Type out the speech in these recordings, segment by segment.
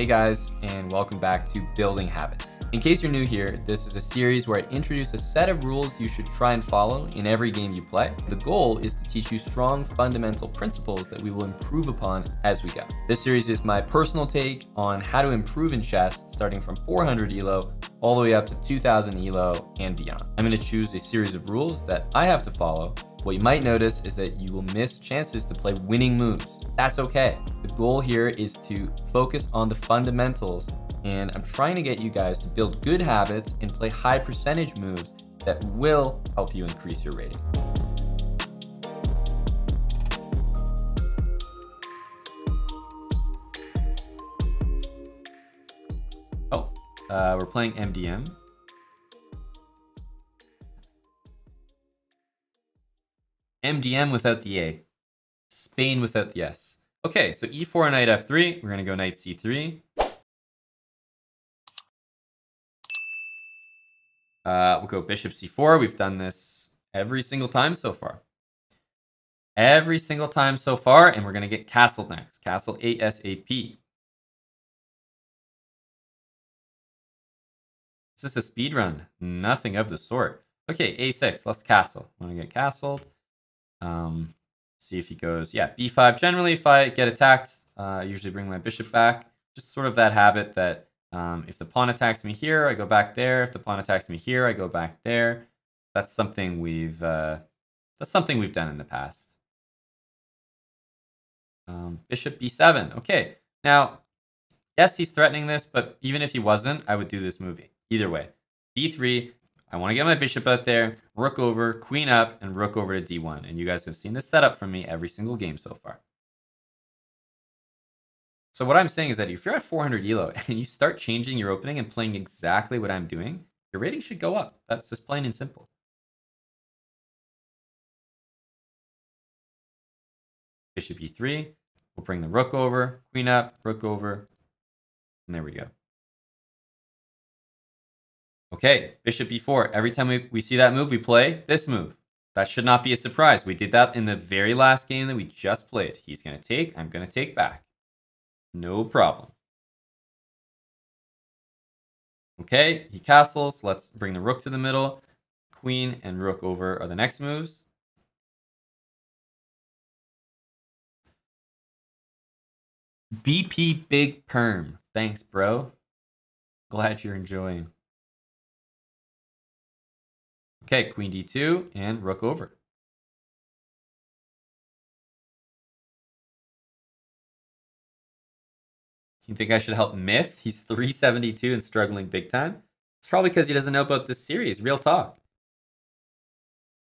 Hey guys, and welcome back to Building Habits. In case you're new here, this is a series where I introduce a set of rules you should try and follow in every game you play. The goal is to teach you strong fundamental principles that we will improve upon as we go. This series is my personal take on how to improve in chess, starting from 400 ELO all the way up to 2000 ELO and beyond. I'm going to choose a series of rules that I have to follow. What you might notice is that you will miss chances to play winning moves. That's okay. The goal here is to focus on the fundamentals, and I'm trying to get you guys to build good habits and play high percentage moves that will help you increase your rating. We're playing MDM. MDM without the A. Spain without the S. Okay, so E4 and knight F3. We're going to go knight C3. We'll go bishop C4. We've done this every single time so far. And we're going to get castled next. Castle ASAP. Is this a speed run? Nothing of the sort. Okay, A6. Let's castle. Want to get castled. See if he goes, yeah, b5. Generally, if I get attacked, I usually bring my bishop back. Just sort of that habit that if the pawn attacks me here, I go back there. If the pawn attacks me here, I go back there. That's something we've done in the past. Bishop b7. Okay, now yes, he's threatening this, but even if he wasn't, I would do this move either way. d3. I want to get my bishop out there, rook over, queen up, and rook over to d1. And you guys have seen this setup from me every single game so far. So what I'm saying is that if you're at 400 ELO and you start changing your opening and playing exactly what I'm doing, your rating should go up. That's just plain and simple. Bishop e3. We'll bring the rook over, queen up, rook over, and there we go. Okay, bishop e4. Every time we see that move, we play this move. That should not be a surprise. We did that in the very last game that we just played. He's going to take, I'm going to take back. No problem. Okay, he castles. Let's bring the rook to the middle. Queen and rook over are the next moves. BP Big Perm. Thanks, bro. Glad you're enjoying. Okay, queen d2 and rook over. You think I should help Myth? He's 372 and struggling big time. It's probably because he doesn't know about this series. Real talk.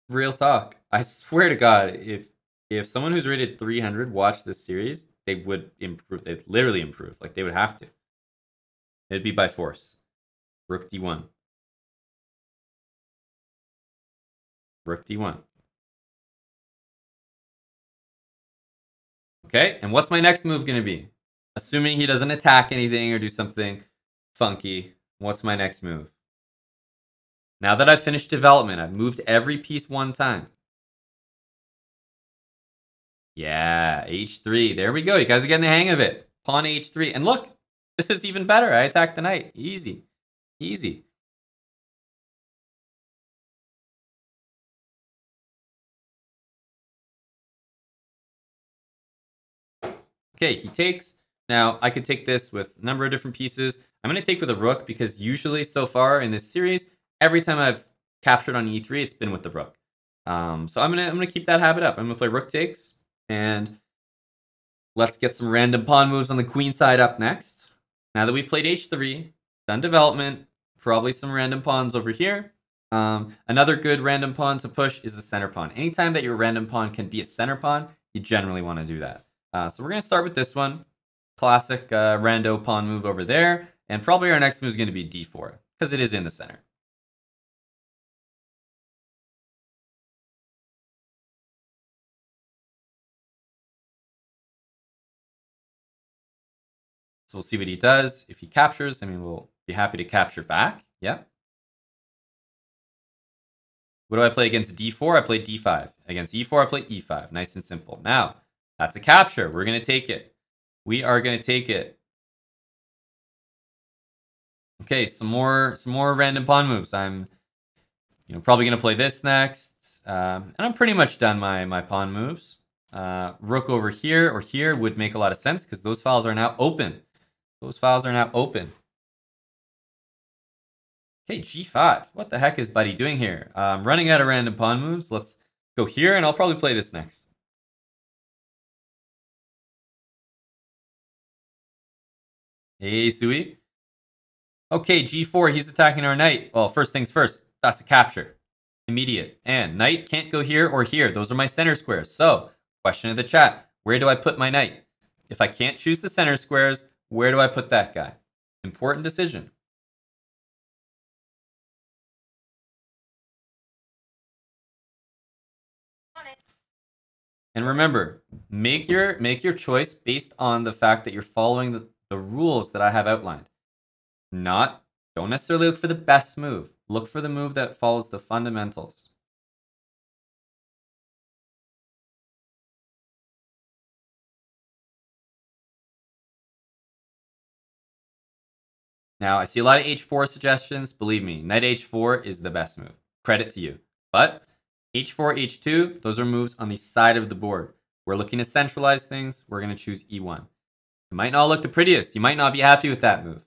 Real talk. I swear to God, if someone who's rated 300 watched this series, they would improve. They'd literally improve. Like, they would have to. It'd be by force. Rook d1. Rook d1. Okay, and what's my next move going to be? Assuming he doesn't attack anything or do something funky, what's my next move? Now that I've finished development, I've moved every piece one time. Yeah, h3. There we go. You guys are getting the hang of it. Pawn h3. And look, this is even better. I attack the knight. Easy. Easy. Okay, he takes. Now, I could take this with a number of different pieces. I'm going to take with a rook because usually so far in this series, every time I've captured on e3, it's been with the rook. So I'm going to keep that habit up. I'm going to play rook takes, and let's get some random pawn moves on the queen side up next. Now that we've played h3, done development, probably some random pawns over here. Another good random pawn to push is the center pawn. Anytime that your random pawn can be a center pawn, you generally want to do that. So we're going to start with this one. Classic rando pawn move over there. And probably our next move is going to be d4, because it is in the center. So we'll see what he does. If he captures, I mean, we'll be happy to capture back. Yeah. What do I play against d4? I play d5. Against e4, I play e5. Nice and simple. Now, that's a capture. We're going to take it. We are going to take it. Okay, some more random pawn moves. I'm, probably gonna play this next. And I'm pretty much done my pawn moves. Rook over here or here would make a lot of sense because those files are now open. Okay, g5. What the heck is Buddy doing here? I'm running out of random pawn moves. Let's go here, and I'll probably play this next. Hey, Sui. Okay, g4. He's attacking our knight. Well, first things first. That's a capture. Immediate. And knight can't go here or here. Those are my center squares. So, question of the chat. Where do I put my knight? If I can't choose the center squares, where do I put that guy? Important decision. And remember, make your choice based on the fact that you're following the rules that I have outlined. Don't necessarily look for the best move. Look for the move that follows the fundamentals. Now, I see a lot of h4 suggestions. Believe me, knight h4 is the best move. Credit to you. But h4, h2, those are moves on the side of the board. We're looking to centralize things. We're going to choose e1. It might not look the prettiest. You might not be happy with that move.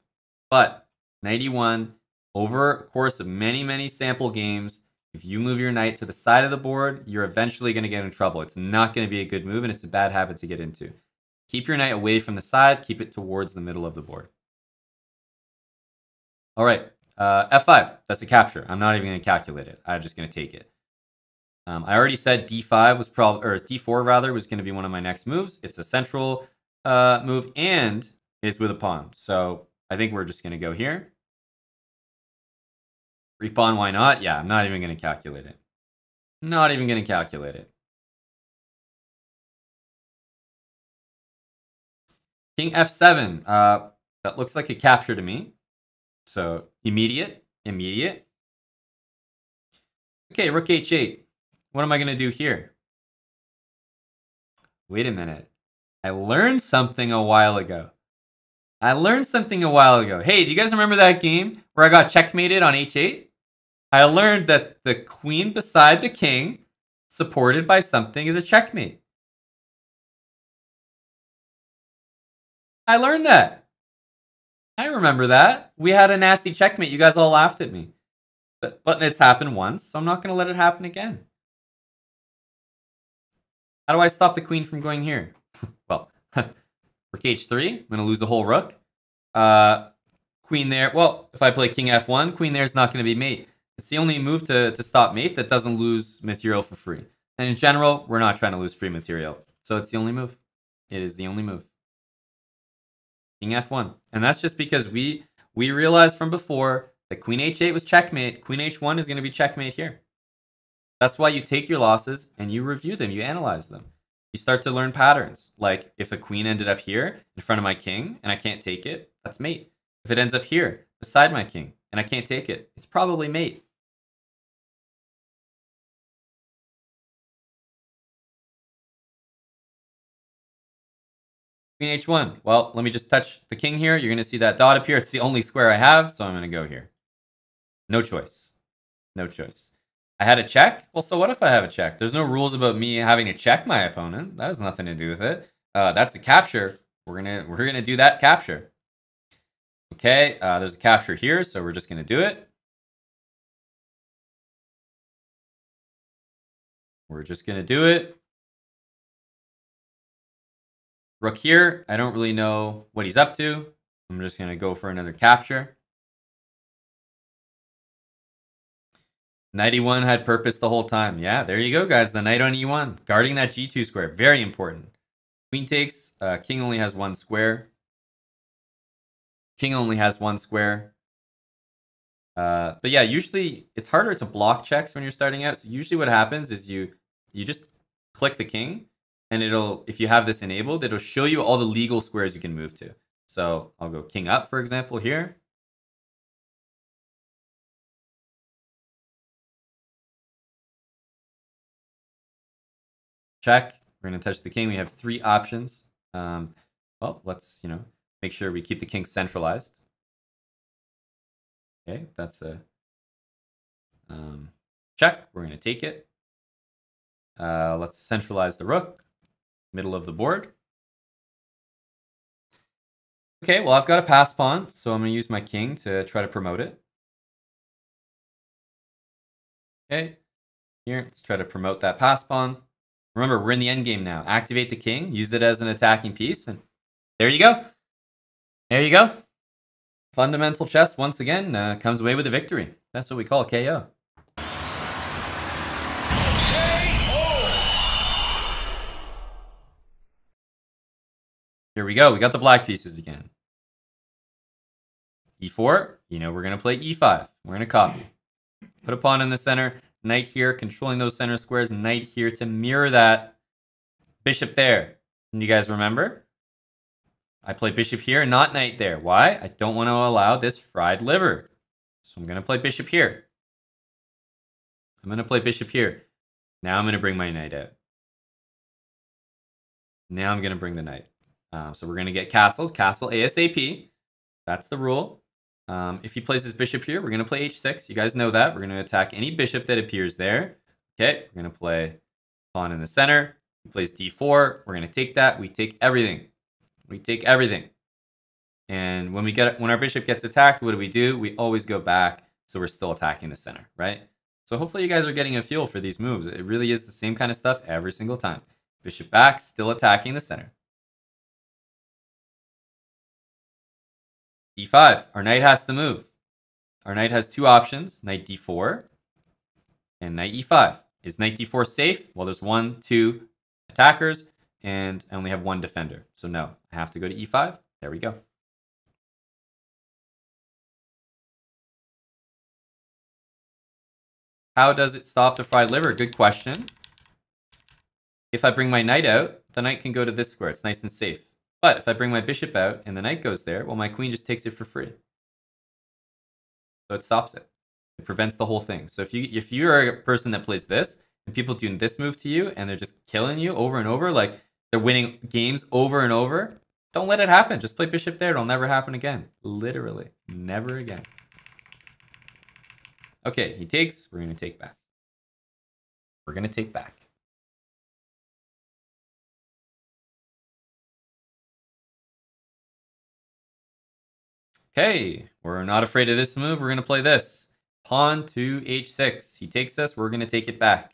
But knight e1, over a course of many, many sample games, if you move your knight to the side of the board, you're eventually going to get in trouble. It's not going to be a good move, and it's a bad habit to get into. Keep your knight away from the side. Keep it towards the middle of the board. All right, f5. That's a capture. I'm not even going to calculate it. I'm just going to take it. I already said d5 was probably, or d4 rather, was going to be one of my next moves. It's a central move and is with a pawn. So I think we're just going to go here. Free pawn, why not? Yeah, I'm not even going to calculate it. King f7. That looks like a capture to me. So immediate. Okay, rook h8. What am I going to do here? Wait a minute. I learned something a while ago. Hey, do you guys remember that game where I got checkmated on h8? I learned that the queen beside the king, supported by something, is a checkmate. I learned that. I remember that. We had a nasty checkmate. You guys all laughed at me. But it's happened once, so I'm not going to let it happen again. How do I stop the queen from going here? Well, rook h3, I'm going to lose the whole rook. Queen there, well, if I play king f1, queen there is not going to be mate. It's the only move to stop mate that doesn't lose material for free. And in general, we're not trying to lose free material. So it's the only move. It is the only move. King f1. And that's just because we realized from before that queen h8 was checkmate. Queen h1 is going to be checkmate here. That's why you take your losses and you review them, you analyze them. You start to learn patterns. Like if a queen ended up here in front of my king and I can't take it, that's mate. If it ends up here beside my king and I can't take it, it's probably mate. Queen h1. Well, let me just touch the king here. You're going to see that dot appear. It's the only square I have, so I'm going to go here. No choice. I had a check. Well, so what if I have a check? There's no rules about me having to check my opponent. That has nothing to do with it. That's a capture. We're gonna do that capture. Okay, there's a capture here, so we're just gonna do it. Rook here. I don't really know what he's up to. I'm just gonna go for another capture. Knight e1 had purpose the whole time. Yeah, there you go, guys. The knight on e1. Guarding that g2 square. Very important. Queen takes. King only has one square. But yeah, usually it's harder to block checks when you're starting out. So usually what happens is you just click the king. And it'll, if you have this enabled, it'll show you all the legal squares you can move to. So I'll go king up, for example, here. Check. We're going to touch the king. We have three options. Well, let's, make sure we keep the king centralized. Okay, that's a check. We're going to take it. Let's centralize the rook, middle of the board. Okay, well, I've got a pass pawn, so I'm going to use my king to try to promote it. Okay, here, let's try to promote that pass pawn. Remember, we're in the endgame now. Activate the king, use it as an attacking piece, and there you go. There you go. Fundamental chess, once again, comes away with a victory. That's what we call KO. Here we go, we got the black pieces again. E4, you know we're going to play E5. We're going to copy. Put a pawn in the center, knight here, controlling those center squares, knight here to mirror that bishop there. And you guys remember? I play bishop here, not knight there. Why? I don't want to allow this fried liver. So I'm going to play bishop here. I'm going to play bishop here. Now I'm going to bring my knight out. Now I'm going to bring the knight. So we're going to get castled. Castle ASAP. That's the rule. If he plays his bishop here, we're going to play h6. You guys know that. We're going to attack any bishop that appears there. Okay, we're going to play pawn in the center. He plays d4. We're going to take that. We take everything. We take everything. And when our bishop gets attacked, what do? We always go back, so we're still attacking the center, right? So hopefully you guys are getting a feel for these moves. It really is the same kind of stuff every single time. Bishop back, still attacking the center. d5, our knight has to move. Our knight has two options, knight d4 and knight e5. Is knight d4 safe? Well, there's one, two attackers, and I only have one defender. So no, I have to go to e5. There we go. How does it stop the fried liver? Good question. If I bring my knight out, the knight can go to this square. It's nice and safe. But if I bring my bishop out and the knight goes there, well, my queen just takes it for free. So it stops it. It prevents the whole thing. So if you're a person that plays this, and people do this move to you, and they're just killing you over and over, like they're winning games over and over, don't let it happen. Just play bishop there. It'll never happen again. Literally. Never again. Okay, he takes. We're going to take back. We're going to take back. Okay, we're not afraid of this move. We're going to play this. Pawn to h6. He takes us. We're going to take it back.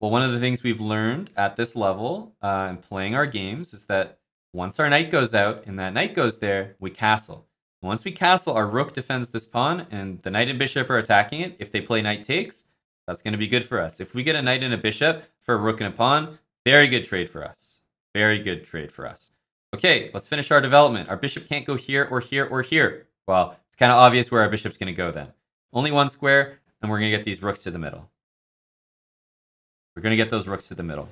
Well, one of the things we've learned at this level in playing our games is that once our knight goes out and that knight goes there, we castle. Once we castle, our rook defends this pawn and the knight and bishop are attacking it. If they play knight takes, that's going to be good for us. If we get a knight and a bishop for a rook and a pawn, very good trade for us. Very good trade for us. Okay, let's finish our development. Our bishop can't go here or here or here. Well, it's kind of obvious where our bishop's going to go then. Only one square, and we're going to get these rooks to the middle. We're going to get those rooks to the middle.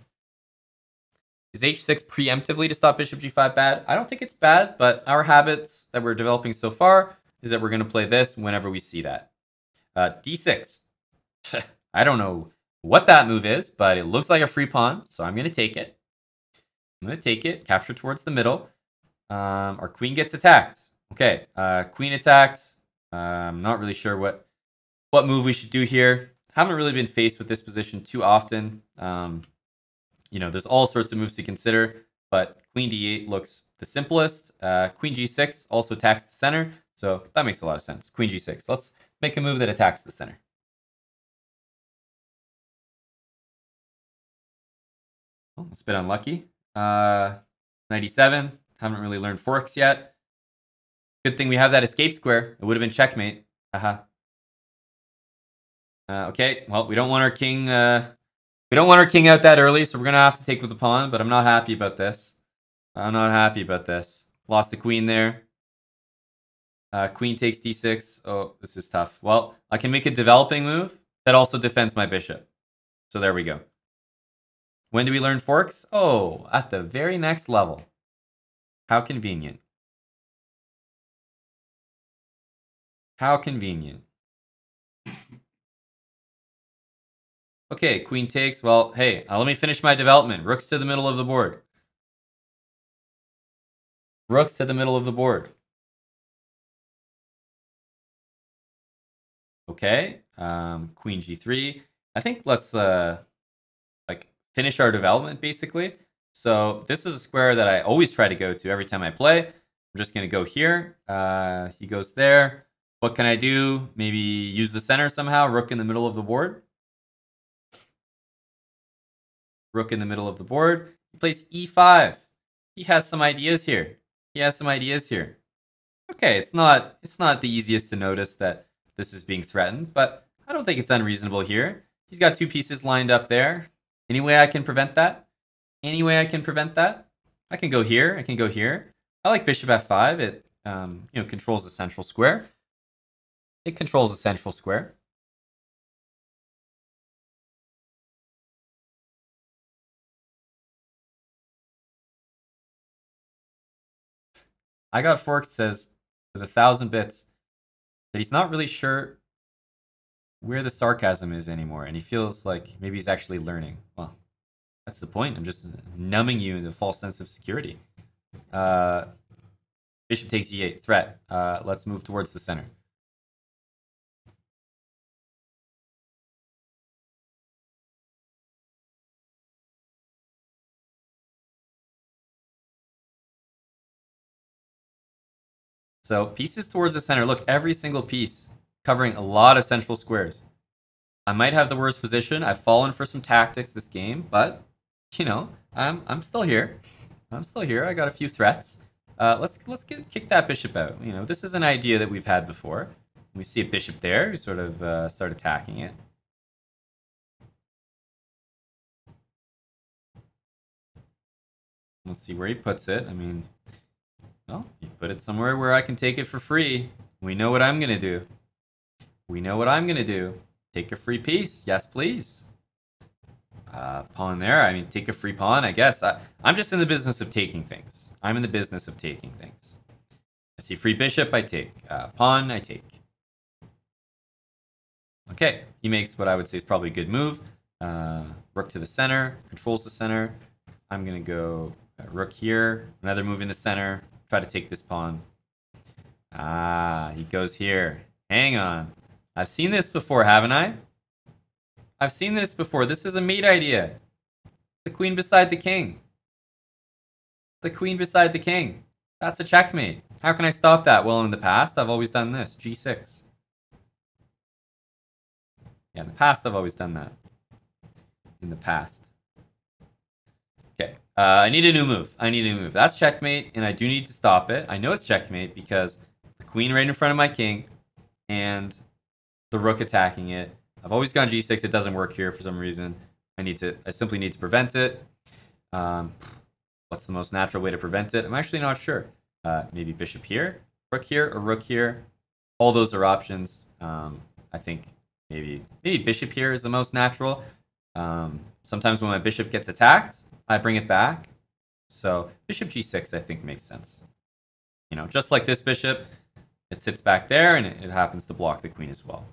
Is h6 preemptively to stop bishop g5 bad? I don't think it's bad, but our habits that we're developing so far is that we're going to play this whenever we see that. D6. I don't know what that move is, but it looks like a free pawn, so I'm going to take it. I'm going to take it, capture towards the middle. Our queen gets attacked. Okay, queen attacked. I'm not really sure what move we should do here. Haven't really been faced with this position too often. You know, there's all sorts of moves to consider, but queen d8 looks the simplest. Queen g6 also attacks the center, so that makes a lot of sense. Queen g6. Let's make a move that attacks the center. Well, it's a bit unlucky. 97, haven't really learned forks yet. Good thing we have that escape square. It would have been checkmate. Okay, well, we don't want our king out that early, so we're gonna have to take with the pawn, but I'm not happy about this. Lost the queen there. Queen takes d6. Oh, this is tough. Well, I can make a developing move that also defends my bishop. So there we go. When do we learn forks? Oh, at the very next level. How convenient. How convenient. Okay, queen takes. Well, hey, let me finish my development. Rook's to the middle of the board. Rooks to the middle of the board. Okay, queen g3. I think let's like finish our development basically. So this is a square that I always try to go to every time I play. I'm just gonna go here. He goes there. What can I do? Maybe use the center somehow. Rook in the middle of the board. Rook in the middle of the board. He plays e5. He has some ideas here. He has some ideas here. Okay, it's not the easiest to notice that this is being threatened, but I don't think it's unreasonable here. He's got two pieces lined up there. Any way I can prevent that? Any way I can prevent that? I can go here. I can go here. I like bishop f5. It controls the central square. It controls the central square. I Got Forked says with 1,000 bits that he's not really sure where the sarcasm is anymore, and he feels like maybe he's actually learning. Well, that's the point. I'm just numbing you in the false sense of security. Bishop takes e8, threat. Let's move towards the center. So pieces towards the center. Look, every single piece covering a lot of central squares. I might have the worst position. I've fallen for some tactics this game, but you know, I'm still here. I'm still here. I got a few threats. Let's kick that bishop out. You know, this is an idea that we've had before. We see a bishop there. We sort of start attacking it. Let's see where he puts it. I mean. Well, you put it somewhere where I can take it for free. We know what I'm going to do. We know what I'm going to do. Take a free piece. Yes, please. Pawn there. I mean, take a free pawn, I guess. I'm just in the business of taking things. I'm in the business of taking things. I see free bishop, I take. Pawn, I take. Okay, he makes what I would say is probably a good move. Rook to the center. Controls the center. I'm going to go rook here. Another move in the center. Try to take this pawn. Ah, he goes here. Hang on. I've seen this before, haven't I? I've seen this before. This is a mate idea. The queen beside the king. The queen beside the king. That's a checkmate. How can I stop that? Well, in the past, I've always done this. G6. Yeah, in the past, I've always done that. In the past. Okay, I need a new move. I need a new move. That's checkmate, and I do need to stop it. I know it's checkmate because the queen right in front of my king and the rook attacking it. I've always gone g6. It doesn't work here for some reason. I simply need to prevent it. What's the most natural way to prevent it? I'm actually not sure. Maybe bishop here, rook here, or rook here. All those are options. I think maybe bishop here is the most natural. Sometimes when my bishop gets attacked, I bring it back. So bishop g6, I think, makes sense. You know, just like this bishop, it sits back there and it happens to block the queen as well.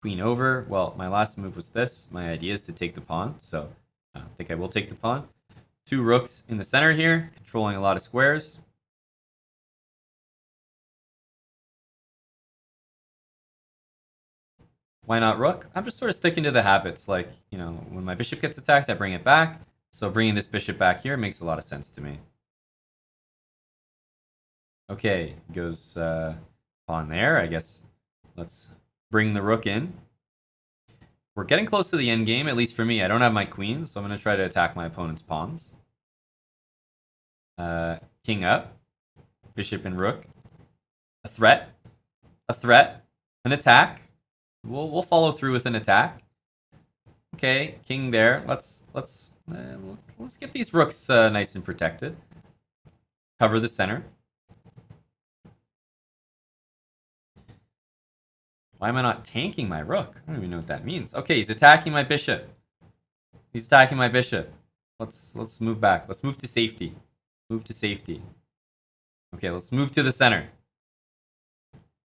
Queen over. Well, my last move was this. My idea is to take the pawn, so I think I will take the pawn. Two rooks in the center here, controlling a lot of squares. Why not rook? I'm just sort of sticking to the habits. Like, you know, when my bishop gets attacked, I bring it back. So bringing this bishop back here makes a lot of sense to me. Okay, goes pawn there. I guess let's bring the rook in. We're getting close to the end game, at least for me. I don't have my queen, so I'm going to try to attack my opponent's pawns. King up. Bishop and rook. A threat. A threat. An attack. We'll follow through with an attack. Okay, king there. Let's get these rooks nice and protected. Cover the center. Why am I not tanking my rook? I don't even know what that means. Okay, he's attacking my bishop. He's attacking my bishop. Let's move back. Let's move to safety. Move to safety. Okay, let's move to the center.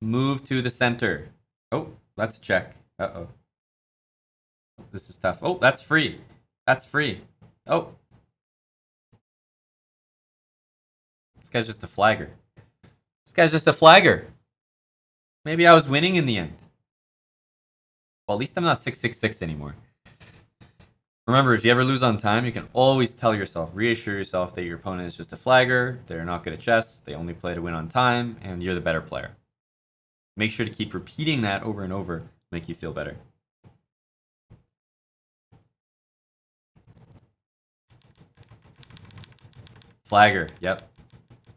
Move to the center. Oh. That's a check. Uh-oh. This is tough. Oh, that's free. That's free. Oh. This guy's just a flagger. This guy's just a flagger. Maybe I was winning in the end. Well, at least I'm not 666 anymore. Remember, if you ever lose on time, you can always tell yourself, reassure yourself that your opponent is just a flagger, they're not good at chess, they only play to win on time, and you're the better player. Make sure to keep repeating that over and over, make you feel better. Flagger, yep.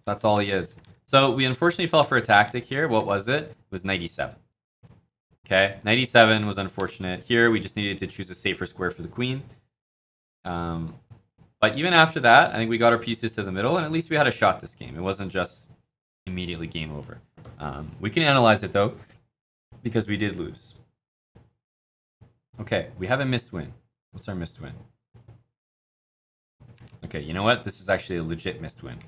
That's all he is. So we unfortunately fell for a tactic here. What was it? It was knight e7. Okay, knight e7 was unfortunate. Here we just needed to choose a safer square for the queen. But even after that, I think we got our pieces to the middle, and at least we had a shot this game. It wasn't just immediately game over. We can analyze it though, because we did lose. Okay, we have a missed win. What's our missed win? Okay, you know what? This is actually a legit missed win.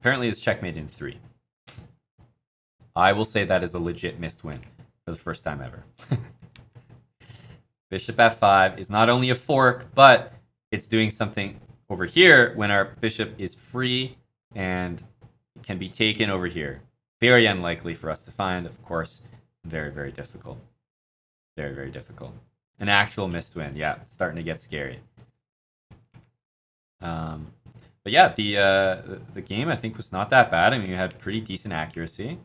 Apparently it's checkmate in 3. I will say that is a legit missed win for the first time ever. Bishop f5 is not only a fork, but it's doing something over here when our bishop is free and can be taken over here. Very unlikely for us to find, of course. Very, very difficult. Very, very difficult. An actual missed win. Yeah, it's starting to get scary. But yeah, the game, I think, was not that bad. I mean, you had pretty decent accuracy.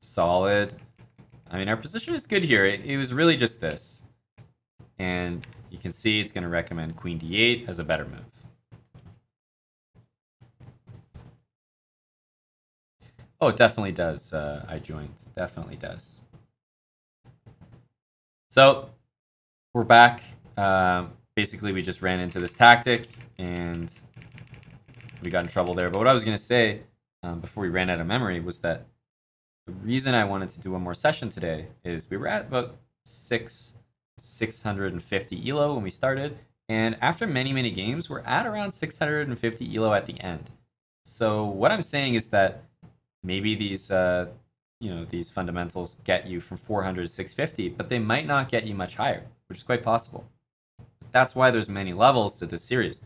Solid. I mean, our position is good here. It was really just this. And you can see it's going to recommend queen d8 as a better move. Oh, it definitely does. I joined. Definitely does. So, we're back. Basically, we just ran into this tactic, and we got in trouble there. But what I was going to say before we ran out of memory was that the reason I wanted to do one more session today is we were at about 650 ELO when we started. And after many, many games, we're at around 650 ELO at the end. So what I'm saying is that maybe these, these fundamentals get you from 400 to 650, but they might not get you much higher, which is quite possible. That's why there's many levels to this series.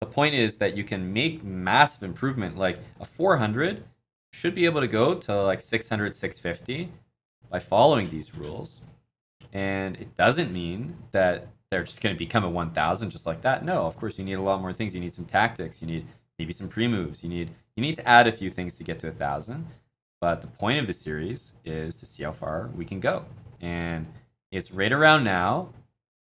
The point is that you can make massive improvement. Like a 400 should be able to go to like 600, 650 by following these rules. And it doesn't mean that they're just going to become a 1000 just like that. No, of course you need a lot more things. You need some tactics. You need maybe some pre-moves. You need to add a few things to get to 1000. But the point of the series is to see how far we can go. And it's right around now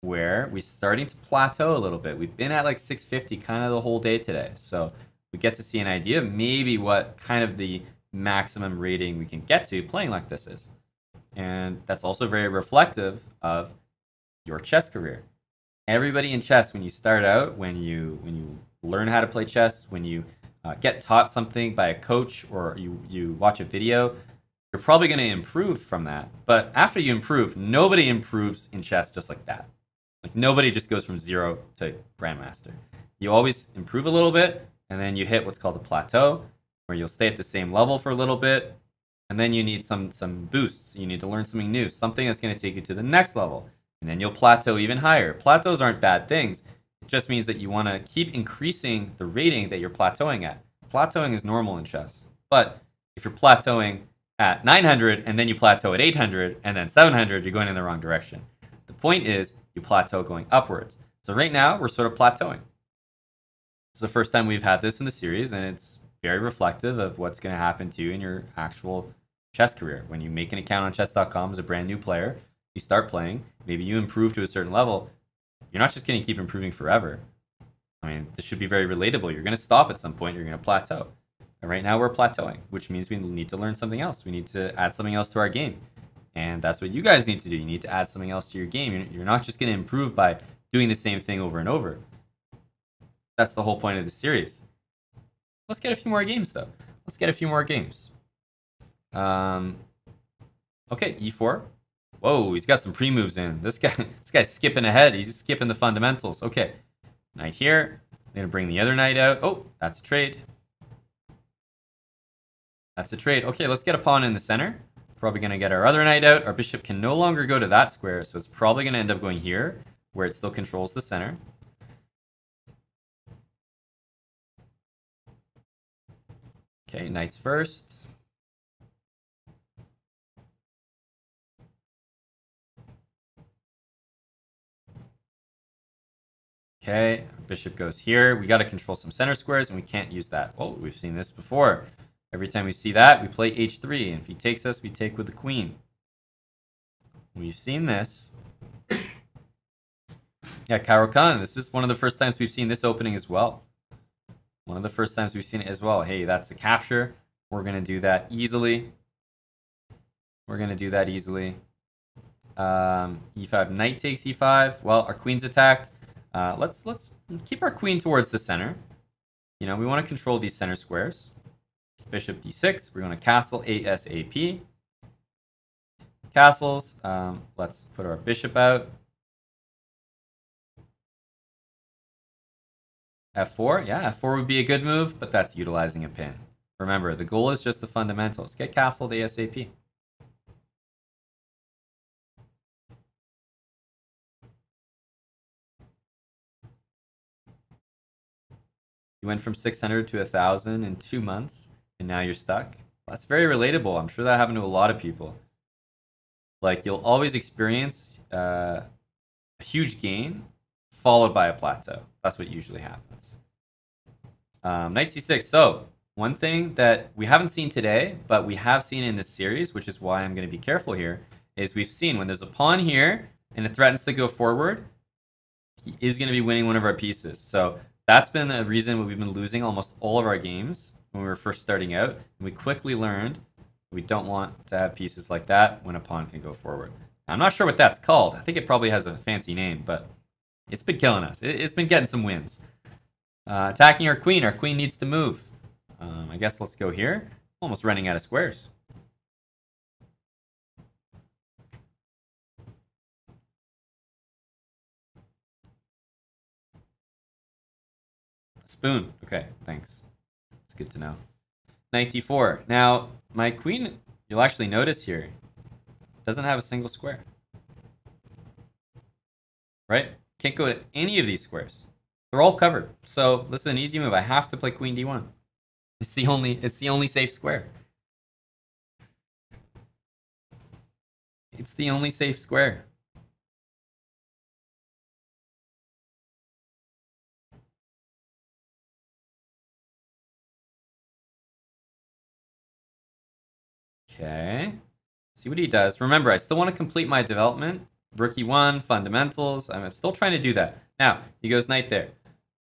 where we're starting to plateau a little bit. We've been at like 650 kind of the whole day today. So we get to see an idea of maybe what kind of the maximum rating we can get to playing like this is. And that's also very reflective of your chess career. Everybody in chess, when you start out, when you learn how to play chess, when you get taught something by a coach or you watch a video, you're probably going to improve from that. But after you improve, nobody improves in chess just like that. Like nobody just goes from zero to grandmaster. You always improve a little bit, and then you hit what's called a plateau, where you'll stay at the same level for a little bit, and then you need some boosts. You need to learn something new, something that's going to take you to the next level, and then you'll plateau even higher. Plateaus aren't bad things. It just means that you want to keep increasing the rating that you're plateauing at. Plateauing is normal in chess, but if you're plateauing at 900 and then you plateau at 800 and then 700, you're going in the wrong direction. The point is you plateau going upwards. So right now we're sort of plateauing. It's the first time we've had this in the series, and it's very reflective of what's going to happen to you in your actual chess career. When you make an account on chess.com as a brand new player, you start playing, maybe you improve to a certain level. You're not just going to keep improving forever. I mean, this should be very relatable. You're going to stop at some point, you're going to plateau. And right now we're plateauing, which means we need to learn something else. We need to add something else to our game. And that's what you guys need to do. You need to add something else to your game. You're not just going to improve by doing the same thing over and over. That's the whole point of the series. Let's get a few more games, though. Let's get a few more games. Okay, e4. Whoa, he's got some pre-moves in. This guy's skipping ahead. He's skipping the fundamentals. Okay, knight here. I'm going to bring the other knight out. Oh, that's a trade. That's a trade. Okay, let's get a pawn in the center. Probably going to get our other knight out. Our bishop can no longer go to that square, so it's probably going to end up going here, where it still controls the center. Okay, knights first. Okay, bishop goes here. We got to control some center squares, and we can't use that. Oh, we've seen this before. Every time we see that, we play h3. And if he takes us, we take with the queen. We've seen this. Yeah, Caro-Kann. This is one of the first times we've seen this opening as well. One of the first times we've seen it as well. Hey, that's a capture. We're going to do that easily. We're going to do that easily. E5, knight takes e5. Well, our queen's attacked. Let's keep our queen towards the center. You know, we want to control these center squares. Bishop d6. We're going to castle ASAP. Castles. Let's put our bishop out. f4. Yeah, f4 would be a good move, but that's utilizing a pin. Remember, the goal is just the fundamentals. Get castled ASAP. You went from 600 to 1,000 in 2 months. And now you're stuck. That's very relatable. I'm sure that happened to a lot of people. Like, you'll always experience a huge gain followed by a plateau. That's what usually happens. Knight c6. So one thing that we haven't seen today, but we have seen in this series, which is why I'm going to be careful here, is we've seen when there's a pawn here and it threatens to go forward, he is going to be winning one of our pieces. So that's been a reason we've been losing almost all of our games when we were first starting out, and we quickly learned we don't want to have pieces like that when a pawn can go forward. Now, I'm not sure what that's called. I think it probably has a fancy name, but it's been killing us. It's been getting some wins. Attacking our queen. Our queen needs to move. I guess let's go here. Almost running out of squares. Spoon. Okay, thanks. Good to know. Knight d4. Now, my queen, you'll actually notice here, doesn't have a single square. Right? Can't go to any of these squares. They're all covered. So this is an easy move. I have to play queen d1. It's the only safe square. It's the only safe square. Okay, see what he does. Remember, I still want to complete my development. Rook e1, fundamentals. I'm still trying to do that. Now, he goes knight there.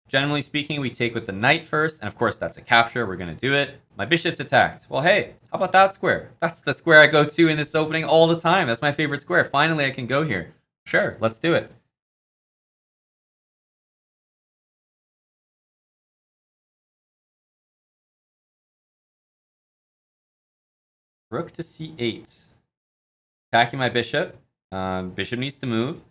Generally speaking, we take with the knight first. And of course, that's a capture. We're going to do it. My bishop's attacked. Well, hey, how about that square? That's the square I go to in this opening all the time. That's my favorite square. Finally, I can go here. Sure, let's do it. Rook to c8. Attacking my bishop. Bishop needs to move.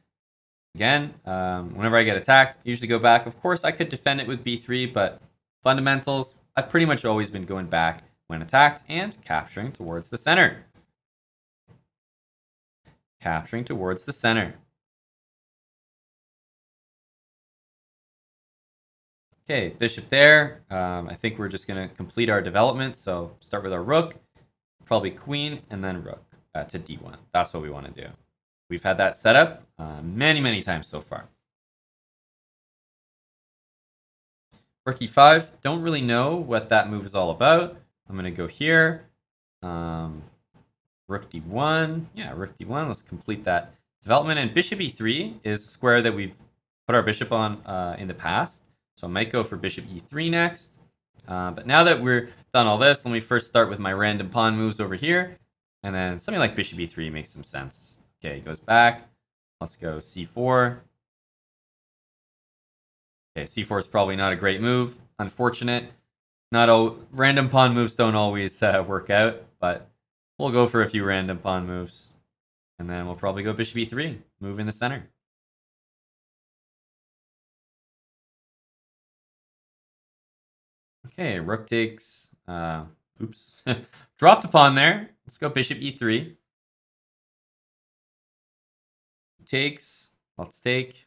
Again, whenever I get attacked, usually go back. Of course, I could defend it with b3, but fundamentals, I've pretty much always been going back when attacked and capturing towards the center. Capturing towards the center. Okay, bishop there. I think we're just going to complete our development. So start with our rook. Probably queen and then rook to d1. That's what we want to do. We've had that set up many times so far. Rook e5. Don't really know what that move is all about. I'm going to go here. Rook d1. Yeah, rook d1. Let's complete that development. And bishop e3 is a square that we've put our bishop on in the past. So I might go for bishop e3 next. But now that we're done all this, let me first start with my random pawn moves over here. And then something like bishop e3 makes some sense. Okay, goes back. Let's go c4. Okay, c4 is probably not a great move. Unfortunate. Not all random pawn moves don't always work out, but we'll go for a few random pawn moves. And then we'll probably go bishop e3, move in the center. Okay, rook takes, oops, dropped a pawn there. Let's go bishop e3. Takes. Let's take.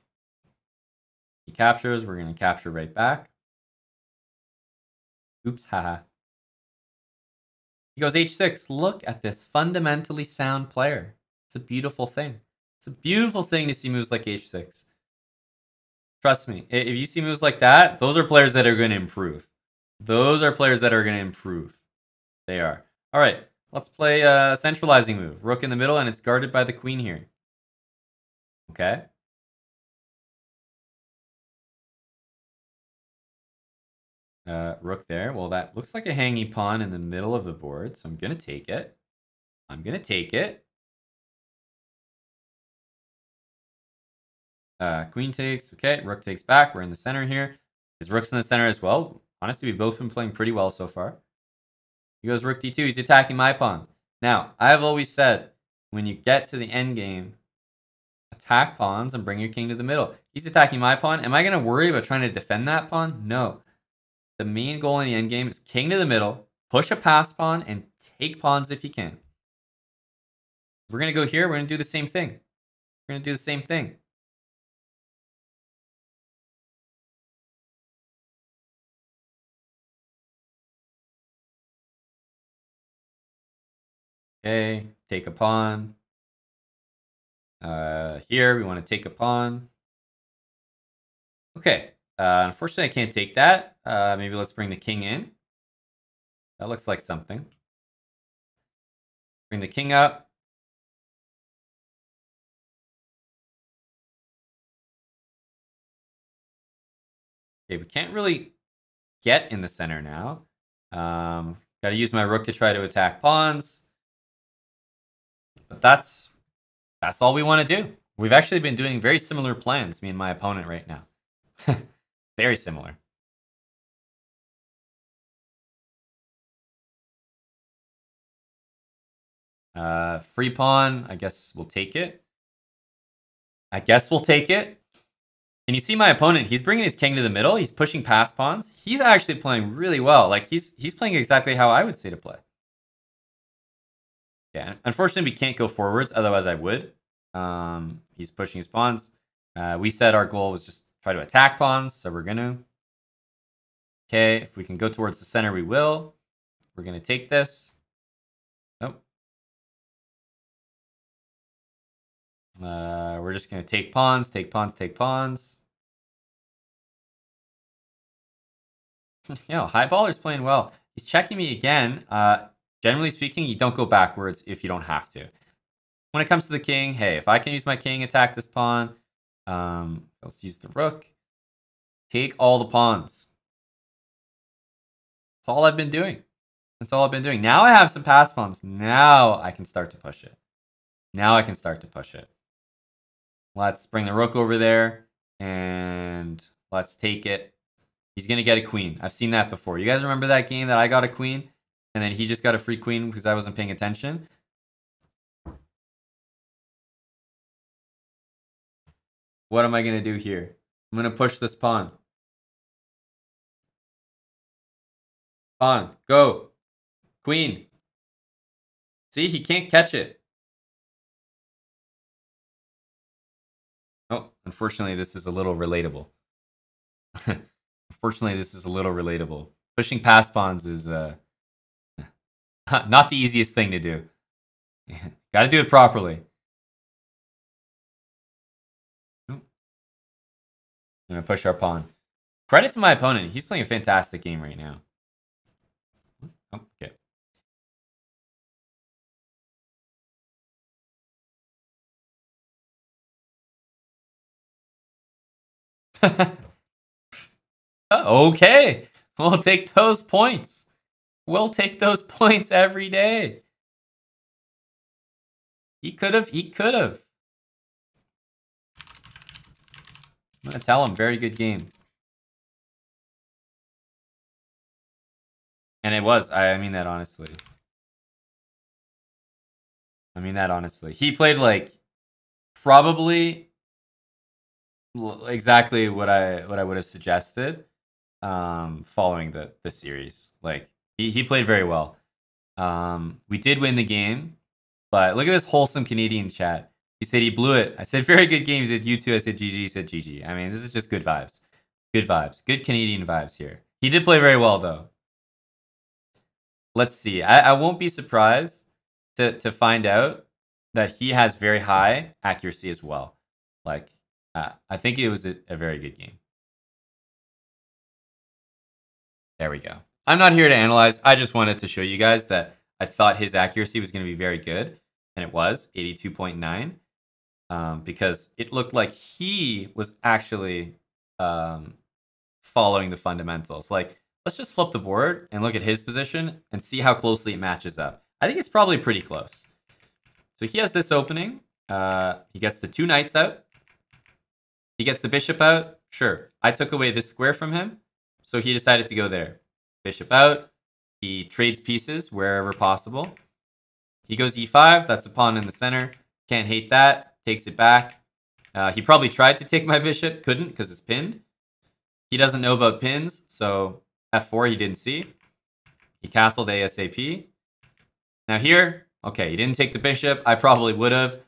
He captures. We're going to capture right back. Oops, haha. He goes h6. Look at this fundamentally sound player. It's a beautiful thing. It's a beautiful thing to see moves like h6. Trust me, if you see moves like that, those are players that are going to improve. Those are players that are going to improve. They are. All right, let's play a centralizing move. Rook in the middle, and it's guarded by the queen here. Okay. Rook there. Well, that looks like a hanging pawn in the middle of the board, so I'm going to take it. I'm going to take it. Queen takes. Okay, rook takes back. We're in the center here. His rook's in the center as well. Honestly, we've both been playing pretty well so far. He goes rook d2. He's attacking my pawn. Now, I've always said, when you get to the end game, attack pawns and bring your king to the middle. He's attacking my pawn. Am I going to worry about trying to defend that pawn? No. The main goal in the end game is king to the middle, push a pass pawn, and take pawns if you can. We're going to go here. We're going to do the same thing. We're going to do the same thing. Okay, take a pawn. Here we want to take a pawn. Okay, unfortunately I can't take that. Maybe let's bring the king in. That looks like something. Bring the king up. Okay, we can't really get in the center now. Got to use my rook to try to attack pawns. But that's all we want to do. We've actually been doing very similar plans, me and my opponent right now. Very similar. Free pawn, I guess we'll take it. I guess we'll take it. And you see my opponent, he's bringing his king to the middle. He's pushing past pawns. He's actually playing really well. Like he's playing exactly how I would say to play. Yeah, unfortunately, we can't go forwards. Otherwise, I would. He's pushing his pawns. We said our goal was just try to attack pawns, so we're going to. Okay, if we can go towards the center, we will. We're going to take this. Nope. We're just going to take pawns, take pawns, take pawns. High baller's playing well. He's checking me again. Generally speaking, you don't go backwards if you don't have to. When it comes to the king, hey, if I can use my king, attack this pawn. Let's use the rook. Take all the pawns. That's all I've been doing. That's all I've been doing. Now I have some pass pawns. Now I can start to push it. Now I can start to push it. Let's bring the rook over there. And let's take it. He's going to get a queen. I've seen that before. You guys remember that game that I got a queen? And then he just got a free queen because I wasn't paying attention. What am I going to do here? I'm going to push this pawn. Pawn, go. Queen. See, he can't catch it. Oh, unfortunately, this is a little relatable. Unfortunately, this is a little relatable. Pushing past pawns is... not the easiest thing to do. Got to do it properly. I'm going to push our pawn. Credit to my opponent. He's playing a fantastic game right now. Oh, okay. Okay. We'll take those points. We'll take those points every day. He could have. He could have. I'm going to tell him, very good game. And it was. I mean that honestly. I mean that honestly. He played like probably exactly what I would have suggested following the series. Like, he played very well. We did win the game, but look at this wholesome Canadian chat. He said he blew it. I said, very good game. He said, you too. I said, GG. He said, GG. I mean, this is just good vibes. Good vibes. Good Canadian vibes here. He did play very well, though. Let's see. I won't be surprised to find out that he has very high accuracy as well. Like, I think it was a very good game. There we go. I'm not here to analyze. I just wanted to show you guys that I thought his accuracy was going to be very good. And it was 82.9. Because it looked like he was actually following the fundamentals. Like, let's just flip the board and look at his position and see how closely it matches up. I think it's probably pretty close. So he has this opening. He gets the two knights out. He gets the bishop out. Sure, I took away this square from him, so he decided to go there. Bishop out. He trades pieces wherever possible. He goes e5. That's a pawn in the center. Can't hate that. Takes it back. He probably tried to take my bishop. Couldn't because it's pinned. He doesn't know about pins, so f4 he didn't see. He castled ASAP. Now here, okay, he didn't take the bishop. I probably would have.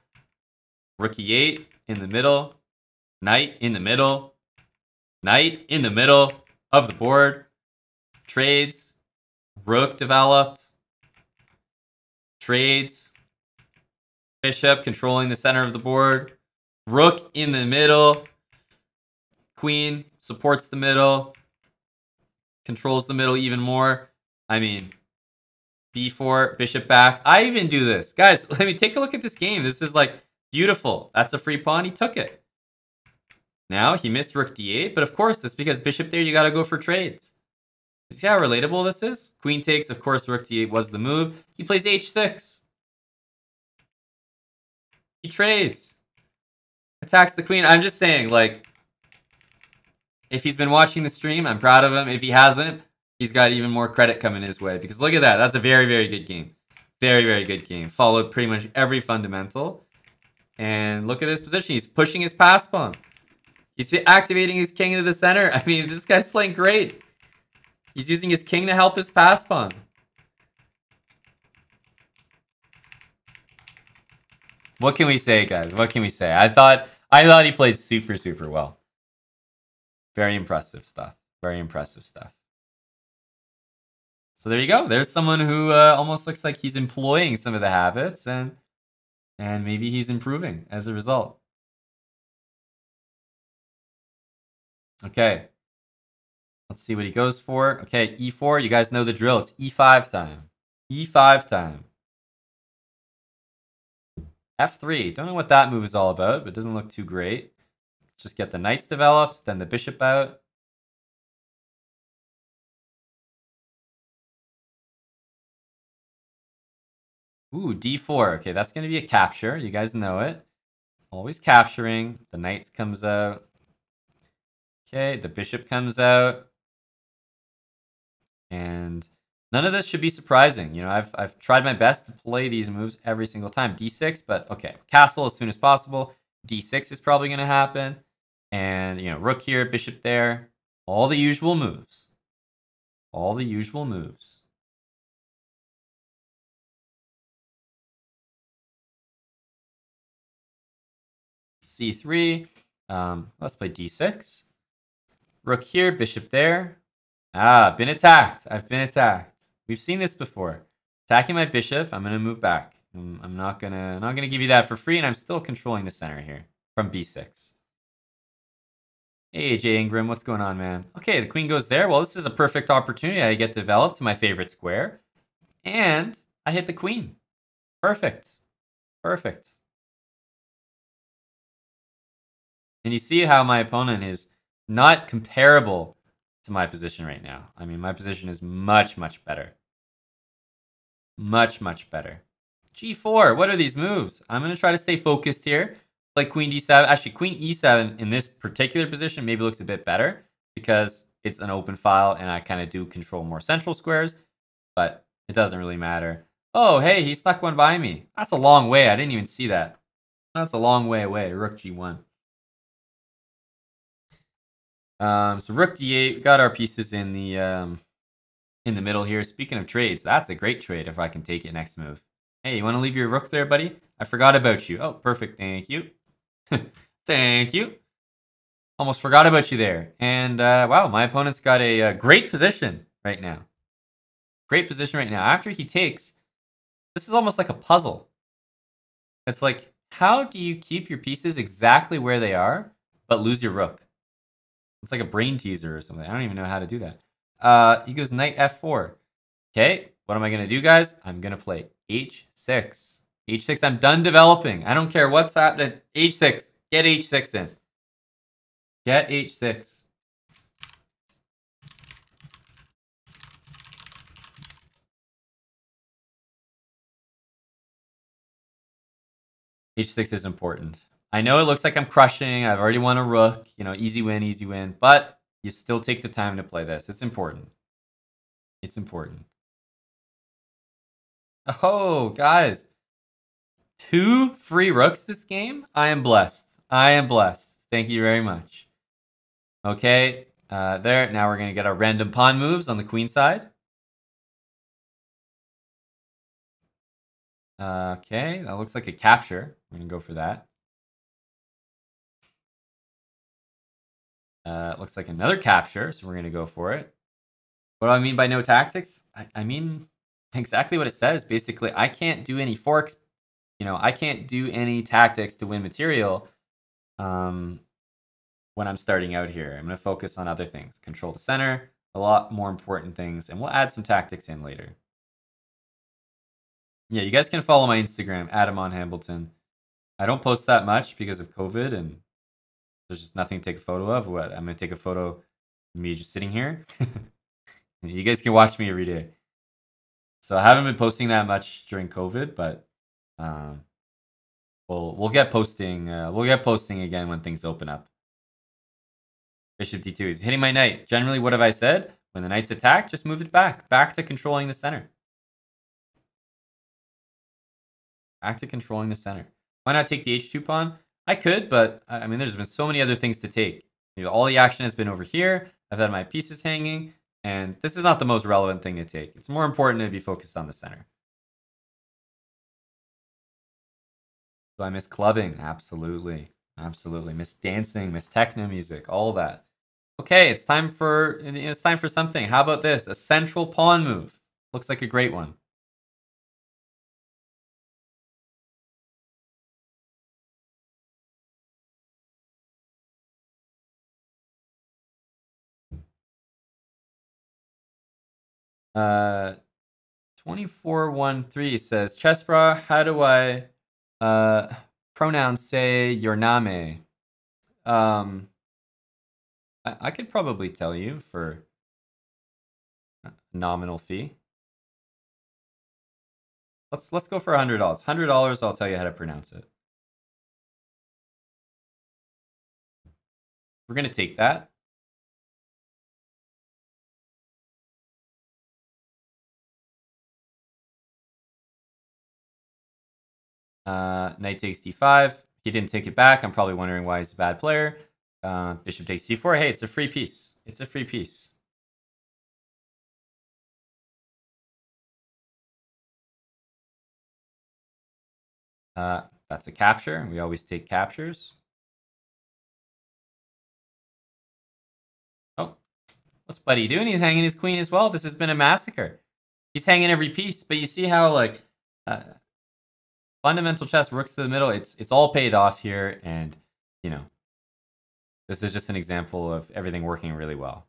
Rook e8 in the middle. Knight in the middle. Knight in the middle of the board. Trades. Rook developed. Trades. Bishop controlling the center of the board. Rook in the middle. Queen supports the middle. Controls the middle even more. I mean, b4, bishop back. I even do this. Guys, let me take a look at this game. This is like beautiful. That's a free pawn. He took it. Now he missed rook d8, but of course that's because bishop there, you got to go for trades. You see how relatable this is? Queen takes, of course, rook d8 was the move. He plays h6. He trades. Attacks the queen. I'm just saying, like, if he's been watching the stream, I'm proud of him. If he hasn't, he's got even more credit coming his way. Because look at that. That's a very, very good game. Very, very good game. Followed pretty much every fundamental. And look at his position. He's pushing his pass pawn. He's activating his king into the center. I mean, this guy's playing great. He's using his king to help his pass pawn. What can we say, guys? What can we say? I thought he played super, super well. Very impressive stuff. Very impressive stuff. So there you go. There's someone who almost looks like he's employing some of the habits, and maybe he's improving as a result. Okay. Let's see what he goes for. Okay, e4. You guys know the drill. It's e5 time. E5 time. f3. Don't know what that move is all about, but it doesn't look too great. Just get the knights developed, then the bishop out. Ooh, d4. Okay, that's going to be a capture. You guys know it. Always capturing. The knights comes out. Okay, the bishop comes out. And none of this should be surprising. You know, I've tried my best to play these moves every single time. d6, but okay, castle as soon as possible. d6 is probably going to happen. And, you know, rook here, bishop there. All the usual moves. All the usual moves. c3. Let's play d6. Rook here, bishop there. Ah, been attacked. I've been attacked. We've seen this before. Attacking my bishop, I'm going to move back. I'm not gonna give you that for free, and I'm still controlling the center here from b6. Hey, AJ Ingram, what's going on, man? Okay, the queen goes there. Well, this is a perfect opportunity. I get developed to my favorite square, and I hit the queen. Perfect. Perfect. And you see how my opponent is not comparable to my position right now. I mean, my position is much, much better. Much, much better. g4, what are these moves? I'm going to try to stay focused here. Play queen d7. Actually, queen e7 in this particular position maybe looks a bit better because it's an open file and I kind of do control more central squares, but it doesn't really matter. Oh, hey, he snuck one by me. That's a long way. I didn't even see that. That's a long way away. Rook g1. So rook d8. We got our pieces in the in the middle here. Speaking of trades, that's a great trade if I can take it next move. Hey, you want to leave your rook there, buddy? I forgot about you. Oh, perfect. Thank you. Thank you. Almost forgot about you there. And wow, my opponent's got a great position right now. Great position right now. After he takes, this is almost like a puzzle. It's like, how do you keep your pieces exactly where they are, but lose your rook? It's like a brain teaser or something. I don't even know how to do that. He goes knight f4. Okay, what am I going to do, guys? I'm going to play h6. h6, I'm done developing. I don't care what's happening. h6, get h6 in. Get h6. h6 is important. I know it looks like I'm crushing. I've already won a rook. You know, easy win, but you still take the time to play this. It's important. It's important. Oh, guys. 2 free rooks this game? I am blessed. I am blessed. Thank you very much. Okay, there. Now we're going to get our random pawn moves on the queen side. Okay, that looks like a capture. I'm going to go for that. Looks like another capture, so we're going to go for it. What do I mean by no tactics? I mean exactly what it says. Basically, I can't do any forks. You know, I can't do any tactics to win material when I'm starting out here. I'm going to focus on other things. Control the center, a lot more important things, and we'll add some tactics in later. Yeah, you guys can follow my Instagram, Adam on Hambleton. I don't post that much because of COVID and there's just nothing to take a photo of. What? I'm going to take a photo of me just sitting here. You guys can watch me every day. So I haven't been posting that much during COVID, but we'll get posting again when things open up. Bishop D2. He's hitting my knight. Generally, what have I said? When the knight's attacked, just move it back to controlling the center. Back to controlling the center. Why not take the H2 pawn? I could, but I mean, there's been so many other things to take. You know, all the action has been over here. I've had my pieces hanging, and this is not the most relevant thing to take. It's more important to be focused on the center. So I miss clubbing. Absolutely. Absolutely. Miss dancing, miss techno music, all that. Okay, it's time for something. How about this? A central pawn move. Looks like a great one. Uh, 2413 says, Chessbrah, how do I pronounce say your name? I could probably tell you for a nominal fee. Let's go for $100. $100, I'll tell you how to pronounce it. We're gonna take that. Knight takes d5. He didn't take it back. I'm probably wondering why he's a bad player. Bishop takes c4. Hey, it's a free piece. It's a free piece. That's a capture. We always take captures. Oh, what's Buddy doing? He's hanging his queen as well. This has been a massacre. He's hanging every piece, but you see how, like... fundamental chess, rooks to the middle, it's all paid off here, and, you know, this is just an example of everything working really well.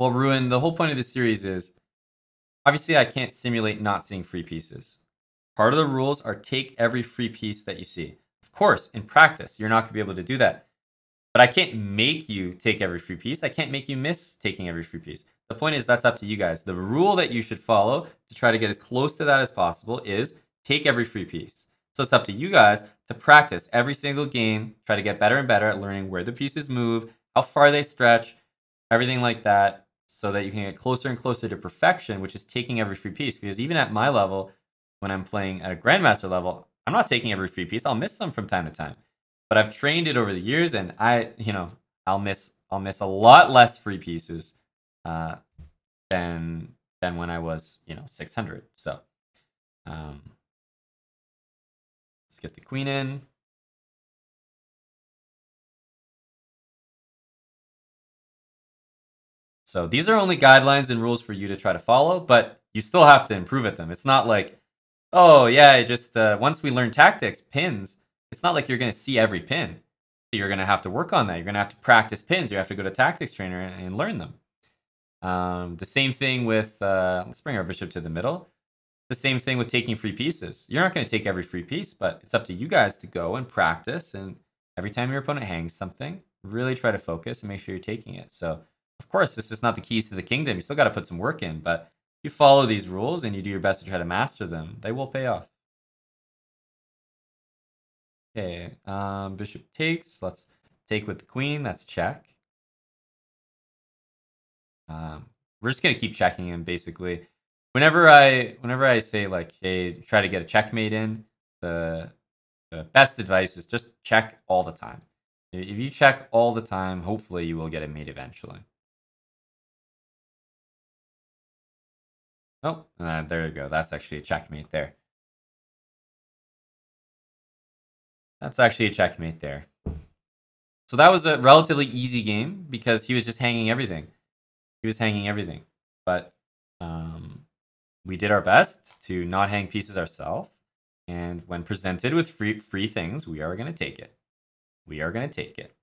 Well, Ruin, the whole point of this series is, obviously I can't simulate not seeing free pieces. Part of the rules are take every free piece that you see. Of course, in practice, you're not going to be able to do that. But I can't make you take every free piece. I can't make you miss taking every free piece. The point is that's up to you guys. The rule that you should follow to try to get as close to that as possible is take every free piece. So it's up to you guys to practice every single game, try to get better and better at learning where the pieces move, how far they stretch, everything like that, so that you can get closer and closer to perfection, which is taking every free piece. Because even at my level, when I'm playing at a grandmaster level, I'm not taking every free piece. I'll miss some from time to time. but I've trained it over the years, and I'll miss a lot less free pieces than when I was 600. So let's get the queen in. So these are only guidelines and rules for you to try to follow, but you still have to improve at them. It's not like, oh yeah, just once we learn tactics, pins, it's not like you're going to see every pin. You're going to have to work on that. You're going to have to practice pins. You have to go to tactics trainer and learn them. The same thing with, let's bring our bishop to the middle. The same thing with taking free pieces. You're not going to take every free piece, but it's up to you guys to go and practice. And every time your opponent hangs something, really try to focus and make sure you're taking it. So of course, this is not the keys to the kingdom. You still got to put some work in, but you follow these rules and you do your best to try to master them. They will pay off. Okay, bishop takes. Let's take with the queen. That's check. We're just gonna keep checking in basically. Whenever I say like, hey, try to get a checkmate in, the best advice is just check all the time. If you check all the time, hopefully you will get a mate eventually. Oh, there you go. That's actually a checkmate there. That's actually a checkmate there. So that was a relatively easy game because he was just hanging everything. He was hanging everything. But we did our best to not hang pieces ourselves. And when presented with free things, we are going to take it. We are going to take it.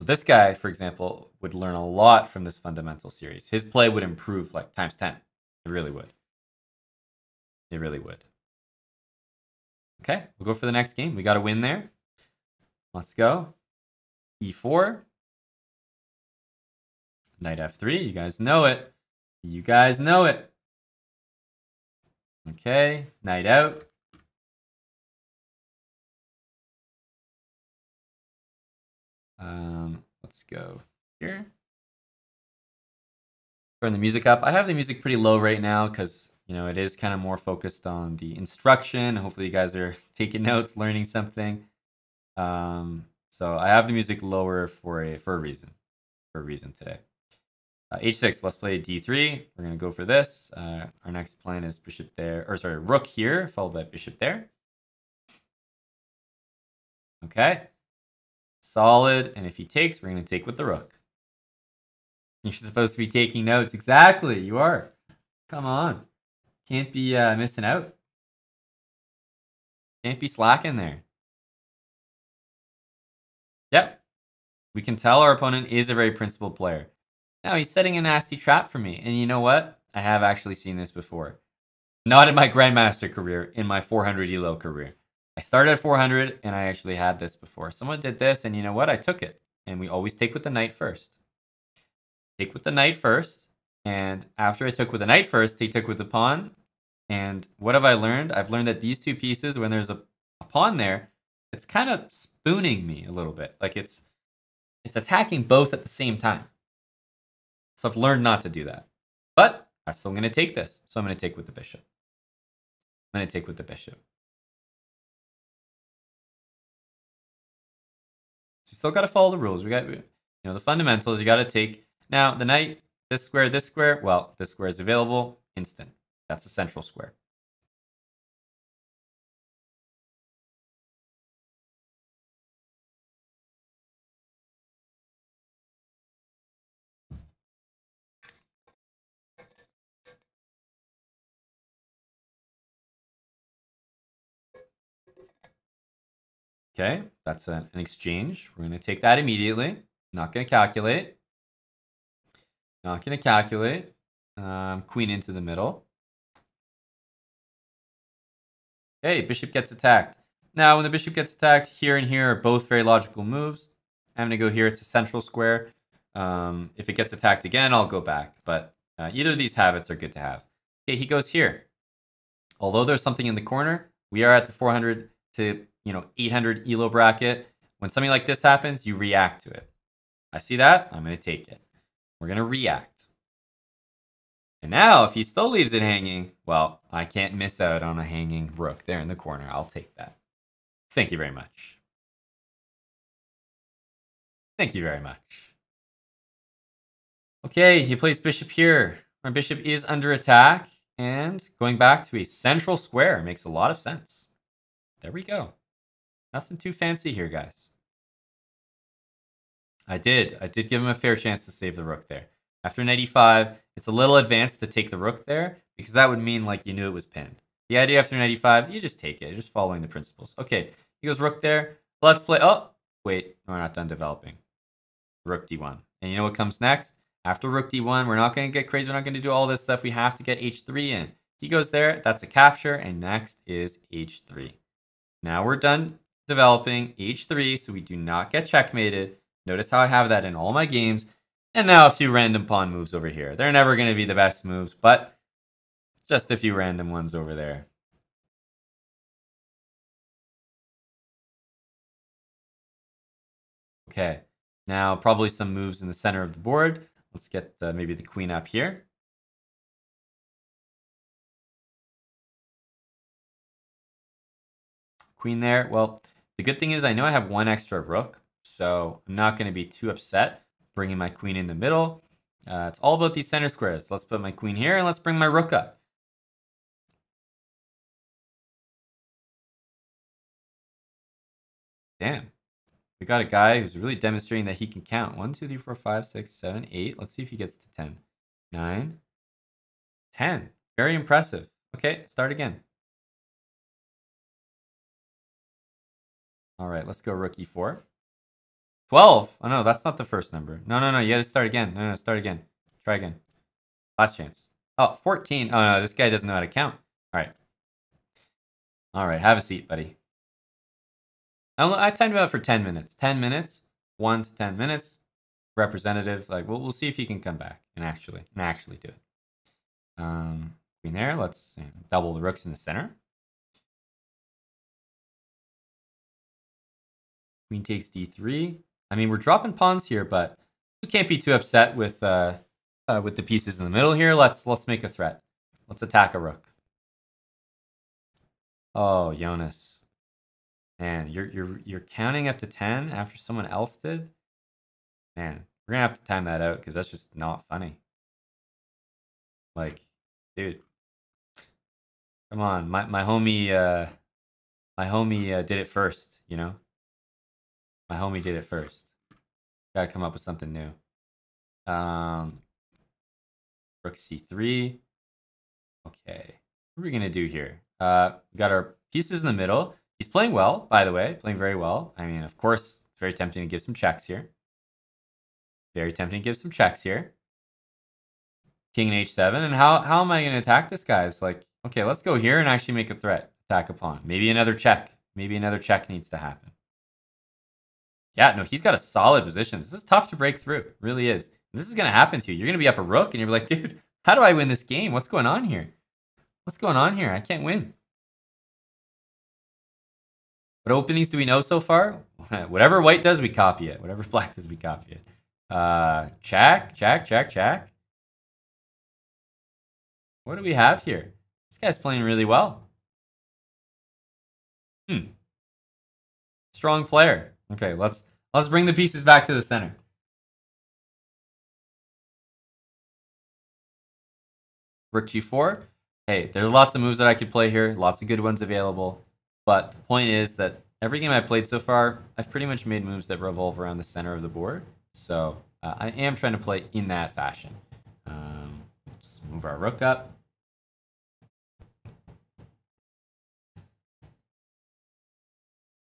So this guy, for example, would learn a lot from this fundamental series. His play would improve like times 10. It really would. It really would. Okay, we'll go for the next game. We got a win there. Let's go. E4. Knight F3. You guys know it. You guys know it. Okay, knight out. Let's go here. Turn the music up. I have the music pretty low right now because, it is kind of more focused on the instruction. Hopefully you guys are taking notes, learning something. So I have the music lower for a reason today. H6, let's play D3. We're going to go for this. Our next plan is bishop there, or sorry, rook here, followed by bishop there. Okay. Solid. And if he takes, we're going to take with the rook. You're supposed to be taking notes. Exactly. You are. Come on. Can't be missing out. Can't be slacking there. Yep. We can tell our opponent is a very principled player. Now he's setting a nasty trap for me. And you know what? I have actually seen this before. Not in my Grandmaster career, in my 400 ELO career. I started at 400 and I actually had this before. Someone did this and you know what? I took it. And we always take with the knight first. Take with the knight first, and after I took with the knight first, they took with the pawn. And what have I learned? I've learned that these two pieces, when there's a pawn there, it's kind of spooning me a little bit. Like it's attacking both at the same time. So I've learned not to do that. But I'm still going to take this. So I'm going to take with the bishop. I'm going to take with the bishop. So you still got to follow the rules. We got, the fundamentals. You got to take. Now, the knight, this square, well, this square is available, instant. That's a central square. Okay, that's an exchange. We're going to take that immediately. Not going to calculate. Not going to calculate. Queen into the middle. Okay, bishop gets attacked. Now, when the bishop gets attacked, here and here are both very logical moves. I'm going to go here. It's a central square. If it gets attacked again, I'll go back. But either of these habits are good to have. Okay, he goes here. Although there's something in the corner, we are at the 400 to 800 ELO bracket. When something like this happens, you react to it. I see that. I'm going to take it. We're going to react. And now if he still leaves it hanging, well, I can't miss out on a hanging rook there in the corner. I'll take that. Thank you very much. Thank you very much. Okay, he plays bishop here. Our bishop is under attack, and going back to a central square makes a lot of sense. There we go. Nothing too fancy here, guys. I did give him a fair chance to save the rook there. After knight e5, it's a little advanced to take the rook there, because that would mean like you knew it was pinned. The idea after knight e5 is you just take it. You're just following the principles. Okay, he goes rook there. Let's play. Oh, wait, we're not done developing. Rook d1. And you know what comes next? After rook d1, we're not going to get crazy. We're not going to do all this stuff. We have to get h3 in. He goes there. That's a capture. And next is h3. Now we're done developing h3, so we do not get checkmated. Notice how I have that in all my games. And now a few random pawn moves over here. They're never going to be the best moves, but just a few random ones over there. Okay, now probably some moves in the center of the board. Let's get maybe the queen up here. Queen there. Well, the good thing is I know I have one extra rook, so I'm not going to be too upset bringing my queen in the middle. It's all about these center squares. Let's put my queen here and let's bring my rook up. Damn. We got a guy who's really demonstrating that he can count. 1, 2, 3, 4, 5, 6, 7, 8. Let's see if he gets to 10. 9, 10. Very impressive. Okay, start again. All right, let's go rook e4. 12. Oh, no, that's not the first number. No, no, no. You got to start again. No, no, start again. Try again. Last chance. Oh, 14. Oh, no, this guy doesn't know how to count. All right. All right. Have a seat, buddy. I timed him out for 10 minutes. 10 minutes. 1 to 10 minutes. Representative. Like, we'll see if he can come back and actually do it. Queen there. Let's double the rooks in the center. Queen takes d3. I mean, we're dropping pawns here, but we can't be too upset with the pieces in the middle here. Let's make a threat. Let's attack a rook. Oh, Jonas, man, you're counting up to 10 after someone else did. Man, we're gonna have to time that out because that's just not funny. Like, dude, come on, my homie did it first, you know. My homie did it first. Gotta come up with something new. Rook c3. Okay. What are we gonna do here? We got our pieces in the middle. He's playing well, by the way. Playing very well. I mean, of course, it's very tempting to give some checks here. Very tempting to give some checks here. King and h7. And how am I gonna attack this guy? It's like, okay, let's go here and actually make a threat. Attack a pawn. Maybe another check. Maybe another check needs to happen. Yeah, no, he's got a solid position. This is tough to break through. It really is. And this is going to happen to you. You're going to be up a rook, and you're like, dude, how do I win this game? What's going on here? What's going on here? I can't win. What openings do we know so far? Whatever white does, we copy it. Whatever black does, we copy it. Check, check, check, check. What do we have here? This guy's playing really well. Strong player. Okay, let's bring the pieces back to the center. Rook g4. Hey, there's lots of moves that I could play here. Lots of good ones available. But the point is that every game I've played so far, I've pretty much made moves that revolve around the center of the board. So I am trying to play in that fashion. Let's move our rook up.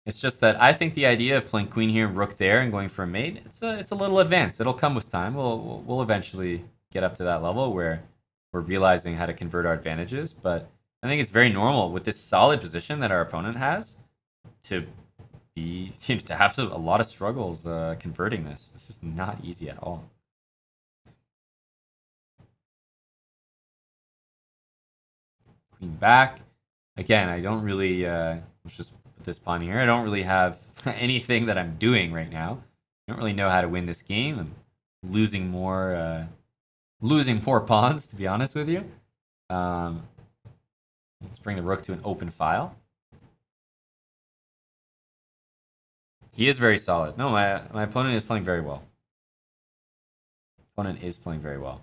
It's just that I think the idea of playing queen here, rook there, and going for a mate, it's a little advanced. It'll come with time. We'll eventually get up to that level where we're realizing how to convert our advantages. But I think it's very normal with this solid position that our opponent has to have a lot of struggles converting this. This is not easy at all. Queen back. Again, I don't really... let's just... this pawn here. I don't really have anything that I'm doing right now. I don't really know how to win this game. I'm losing more losing more pawns, to be honest with you. Let's bring the rook to an open file. He is very solid. No, my opponent is playing very well. Opponent is playing very well.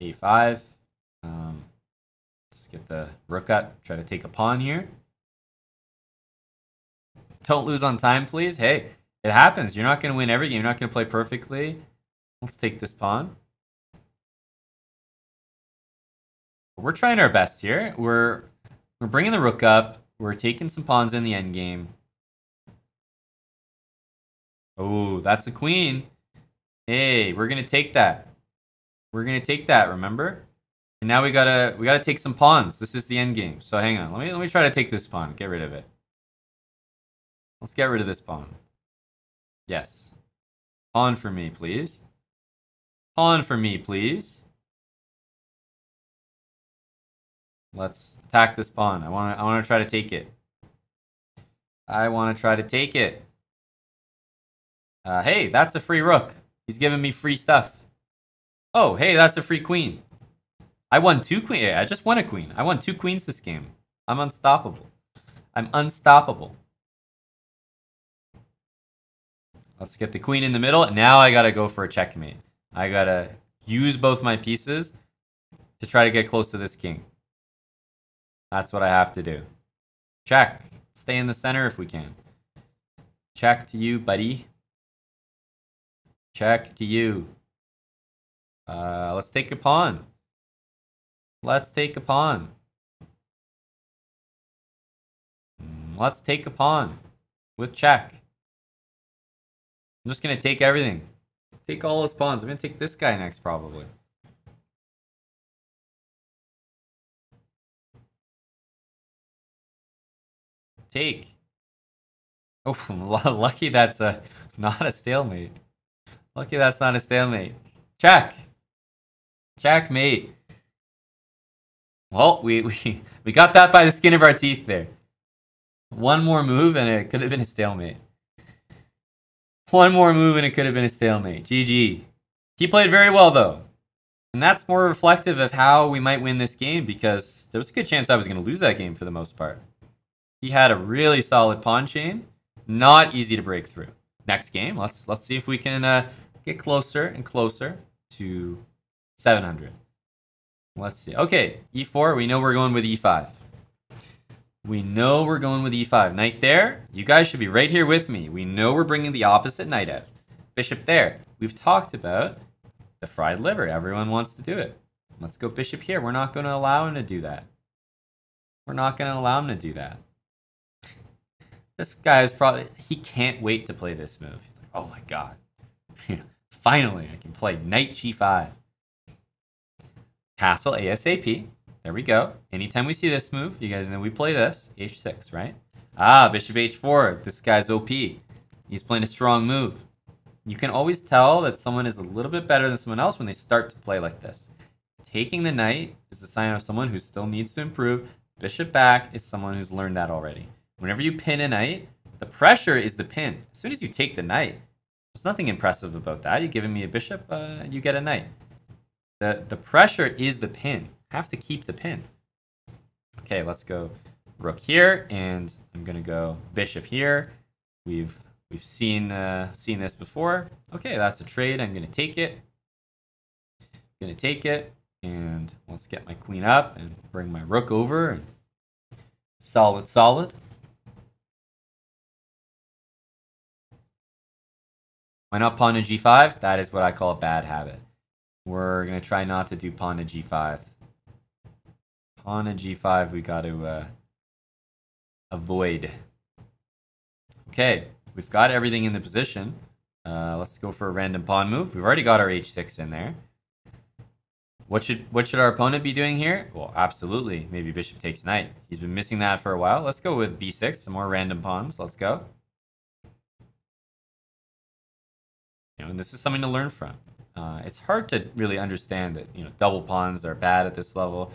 A5. Let's get the rook out. Try to take a pawn here. Don't lose on time, please. Hey, it happens. You're not going to win every game. You're not going to play perfectly. Let's take this pawn. We're trying our best here. We're bringing the rook up. We're taking some pawns in the endgame. Oh, that's a queen. Hey, we're gonna take that. We're gonna take that. Remember? And now we gotta take some pawns. This is the endgame. So hang on. Let me try to take this pawn. Get rid of it. Let's get rid of this pawn. Yes. Pawn for me, please. Pawn for me, please. Let's attack this pawn. I want to try to take it. I want to try to take it. Hey, that's a free rook. He's giving me free stuff. Oh, hey, that's a free queen. I won two queens. I just won a queen. I won two queens this game. I'm unstoppable. I'm unstoppable. Let's get the queen in the middle. Now I got to go for a checkmate. I got to use both my pieces to try to get close to this king. That's what I have to do. Check. Stay in the center if we can. Check to you, buddy. Check to you. Let's take a pawn. Let's take a pawn. Let's take a pawn with check. I'm just going to take everything. Take all his pawns. I'm going to take this guy next, probably. Take. Oh, lucky that's not a stalemate. Lucky that's not a stalemate. Check. Checkmate. Well, we got that by the skin of our teeth there. One more move and it could have been a stalemate. One more move and it could have been a stalemate. GG. He played very well though. And that's more reflective of how we might win this game, because there was a good chance I was going to lose that game for the most part. He had a really solid pawn chain, not easy to break through. Next game, let's see if we can get closer and closer to 700. Let's see. Okay, e4. We know we're going with e5. We know we're going with e5. Knight there. You guys should be right here with me. We know we're bringing the opposite knight out. Bishop there. We've talked about the fried liver. Everyone wants to do it. Let's go bishop here. We're not going to allow him to do that. We're not going to allow him to do that. This guy is probably, he can't wait to play this move. He's like, oh my god. Finally, I can play knight g5. Castle ASAP. There we go. Anytime we see this move, you guys know we play this. h6, right? Ah, bishop h4. This guy's OP. He's playing a strong move. You can always tell that someone is a little bit better than someone else when they start to play like this. Taking the knight is a sign of someone who still needs to improve. Bishop back is someone who's learned that already. Whenever you pin a knight, the pressure is the pin. As soon as you take the knight, there's nothing impressive about that. You're giving me a bishop, you get a knight. The pressure is the pin. I have to keep the pin. Okay, let's go rook here, and I'm going to go bishop here. We've seen this before. Okay, that's a trade. I'm going to take it. I'm going to take it, and let's get my queen up and bring my rook over. And solid, solid. Why not pawn to g5? That is what I call a bad habit. We're going to try not to do pawn to g5. Pawn to g5 we got to avoid. Okay, we've got everything in the position. Let's go for a random pawn move. We've already got our h6 in there. What should our opponent be doing here? Well, absolutely. Maybe bishop takes knight. He's been missing that for a while. Let's go with b6. Some more random pawns. Let's go. You know, and this is something to learn from. It's hard to really understand that, you know, double pawns are bad at this level.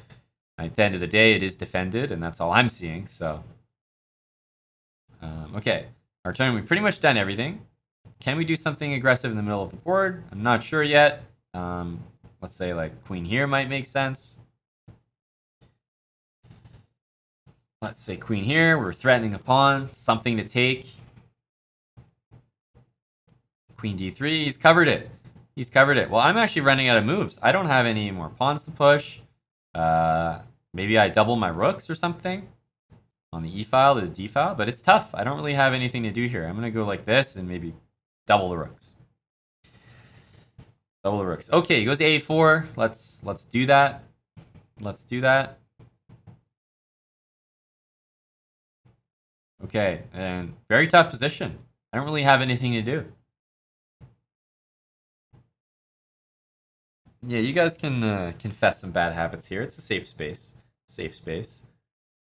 At the end of the day, it is defended, and that's all I'm seeing, so. Okay, our turn, we've pretty much done everything. Can we do something aggressive in the middle of the board? I'm not sure yet. Let's say like queen here might make sense. Let's say queen here, we're threatening a pawn, something to take. Queen d3, he's covered it. He's covered it. Well, I'm actually running out of moves. I don't have any more pawns to push. Maybe I double my rooks or something on the e file to the d file, but it's tough. I don't really have anything to do here. I'm gonna go like this and maybe double the rooks. Double the rooks. Okay, he goes to a4. Let's do that. Let's do that. Okay, and very tough position. I don't really have anything to do. Yeah, you guys can confess some bad habits here. It's a safe space. Safe space.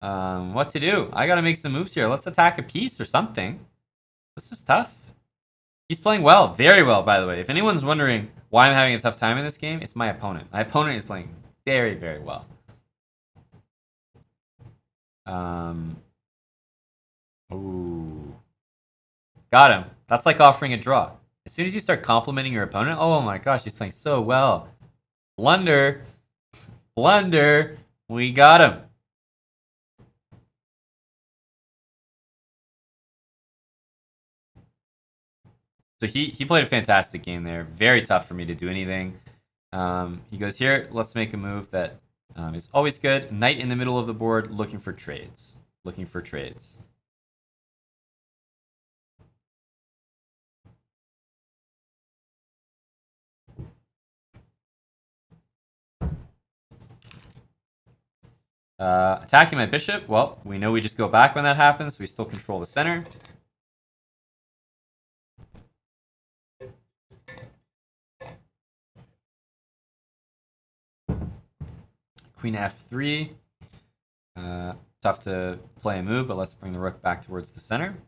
What to do? I gotta make some moves here. Let's attack a piece or something. This is tough. He's playing well. Very well, by the way. If anyone's wondering why I'm having a tough time in this game, it's my opponent. My opponent is playing very, very well. Ooh. Got him. That's like offering a draw. As soon as you start complimenting your opponent, oh my gosh, he's playing so well. Blunder. Blunder. We got him. So he played a fantastic game there. Very tough for me to do anything. He goes here. Let's make a move that is always good. Knight in the middle of the board, looking for trades. Looking for trades. Attacking my bishop, well, we know we just go back when that happens, so we still control the center. Queen f3. Tough to play a move, but let's bring the rook back towards the center.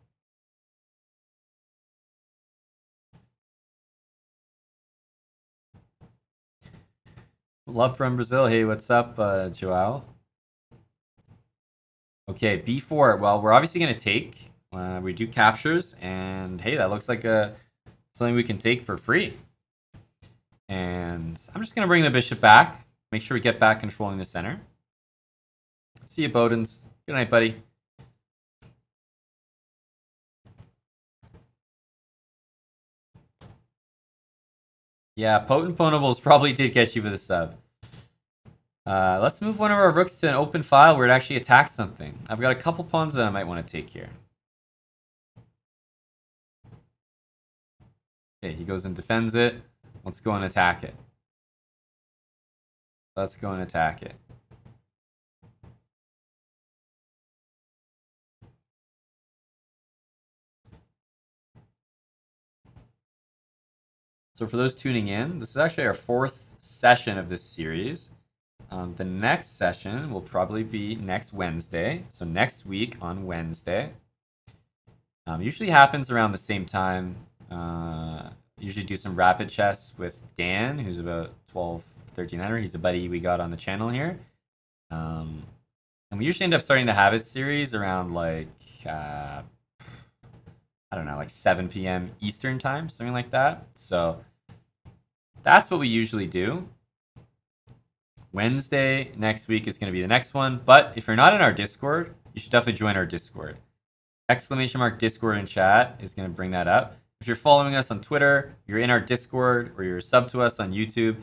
Love from Brazil. Hey, what's up, Joao? Okay, b4. Well, we're obviously going to take. We do captures, and hey, that looks like something we can take for free. And I'm just going to bring the bishop back. Make sure we get back controlling the center. See you, Bodens. Good night, buddy. Yeah, Potent Ponables probably did get you with a sub. Let's move one of our rooks to an open file where it actually attacks something. I've got a couple pawns that I might want to take here. Okay, he goes and defends it. Let's go and attack it. Let's go and attack it. So for those tuning in, this is actually our fourth session of this series. The next session will probably be next Wednesday. So next week on Wednesday. Usually happens around the same time. Usually do some rapid chess with Dan, who's about 1200, 1300. He's a buddy we got on the channel here. And we usually end up starting the habits series around like, I don't know, like 7 p.m. Eastern time, something like that. So that's what we usually do. Wednesday next week is going to be the next one, but if you're not in our Discord, you should definitely join our Discord. !Discord in chat is going to bring that up. If you're following us on Twitter, you're in our Discord, or you're sub to us on YouTube,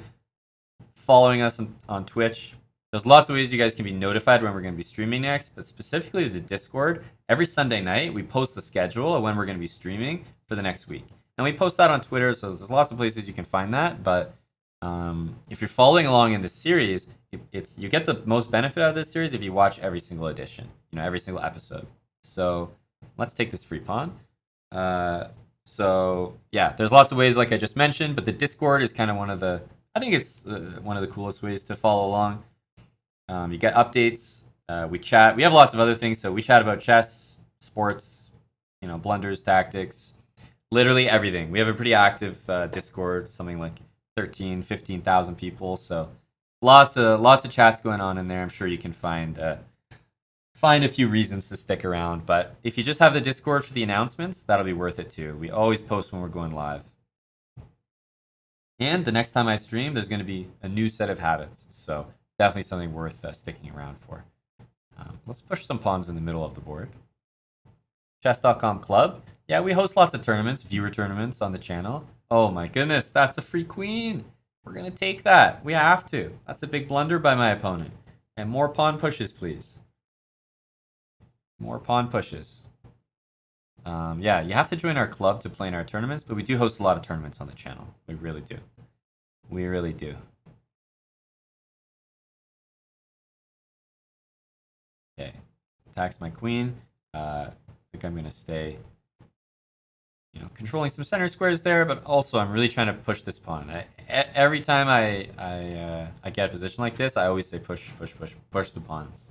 following us on Twitch. There's lots of ways you guys can be notified when we're going to be streaming next, but specifically the Discord, every Sunday night we post the schedule of when we're going to be streaming for the next week. And we post that on Twitter, so there's lots of places you can find that, but if you're following along in this series, you get the most benefit out of this series if you watch every single edition, you know, every single episode. So let's take this free pawn. So yeah, there's lots of ways like I just mentioned, but the Discord is kind of one of the, I think it's one of the coolest ways to follow along. You get updates, we chat, we have lots of other things. So we chat about chess, sports, you know, blunders, tactics, literally everything. We have a pretty active Discord, something like 13,000, 15,000 people, so Lots of chats going on in there. I'm sure you can find a few reasons to stick around, but if you just have the Discord for the announcements, that'll be worth it too. We always post when we're going live. And the next time I stream, there's going to be a new set of habits, so definitely something worth sticking around for. Let's push some pawns in the middle of the board. Chess.com Club. Yeah, we host lots of tournaments, viewer tournaments on the channel. Oh my goodness, that's a free queen. We're going to take that. We have to. That's a big blunder by my opponent. And more pawn pushes, please. More pawn pushes. Yeah, you have to join our club to play in our tournaments, but we do host a lot of tournaments on the channel. We really do. We really do. Okay. Attacks my queen. I think I'm going to stay, you know, controlling some center squares there, but also I'm really trying to push this pawn. Every time I get a position like this, I always say push, push, push, push the pawns.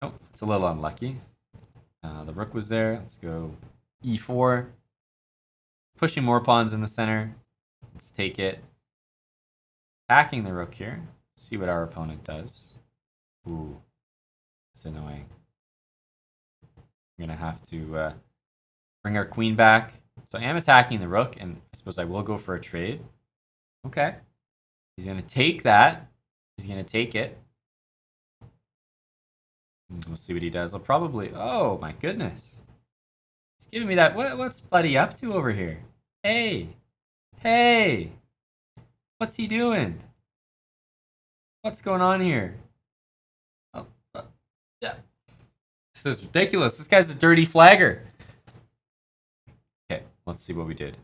Oh, it's a little unlucky. The rook was there. Let's go e4. Pushing more pawns in the center. Let's take it. Attacking the rook here. See what our opponent does. Ooh, that's annoying. I'm going to have to... bring our queen back. So I am attacking the rook, and I suppose I will go for a trade. Okay. He's going to take that. He's going to take it. We'll see what he does. I'll probably... Oh, my goodness. He's giving me that... What's Buddy up to over here? Hey. Hey. What's he doing? What's going on here? Oh, yeah. This is ridiculous. This guy's a dirty flagger. Let's see what we did.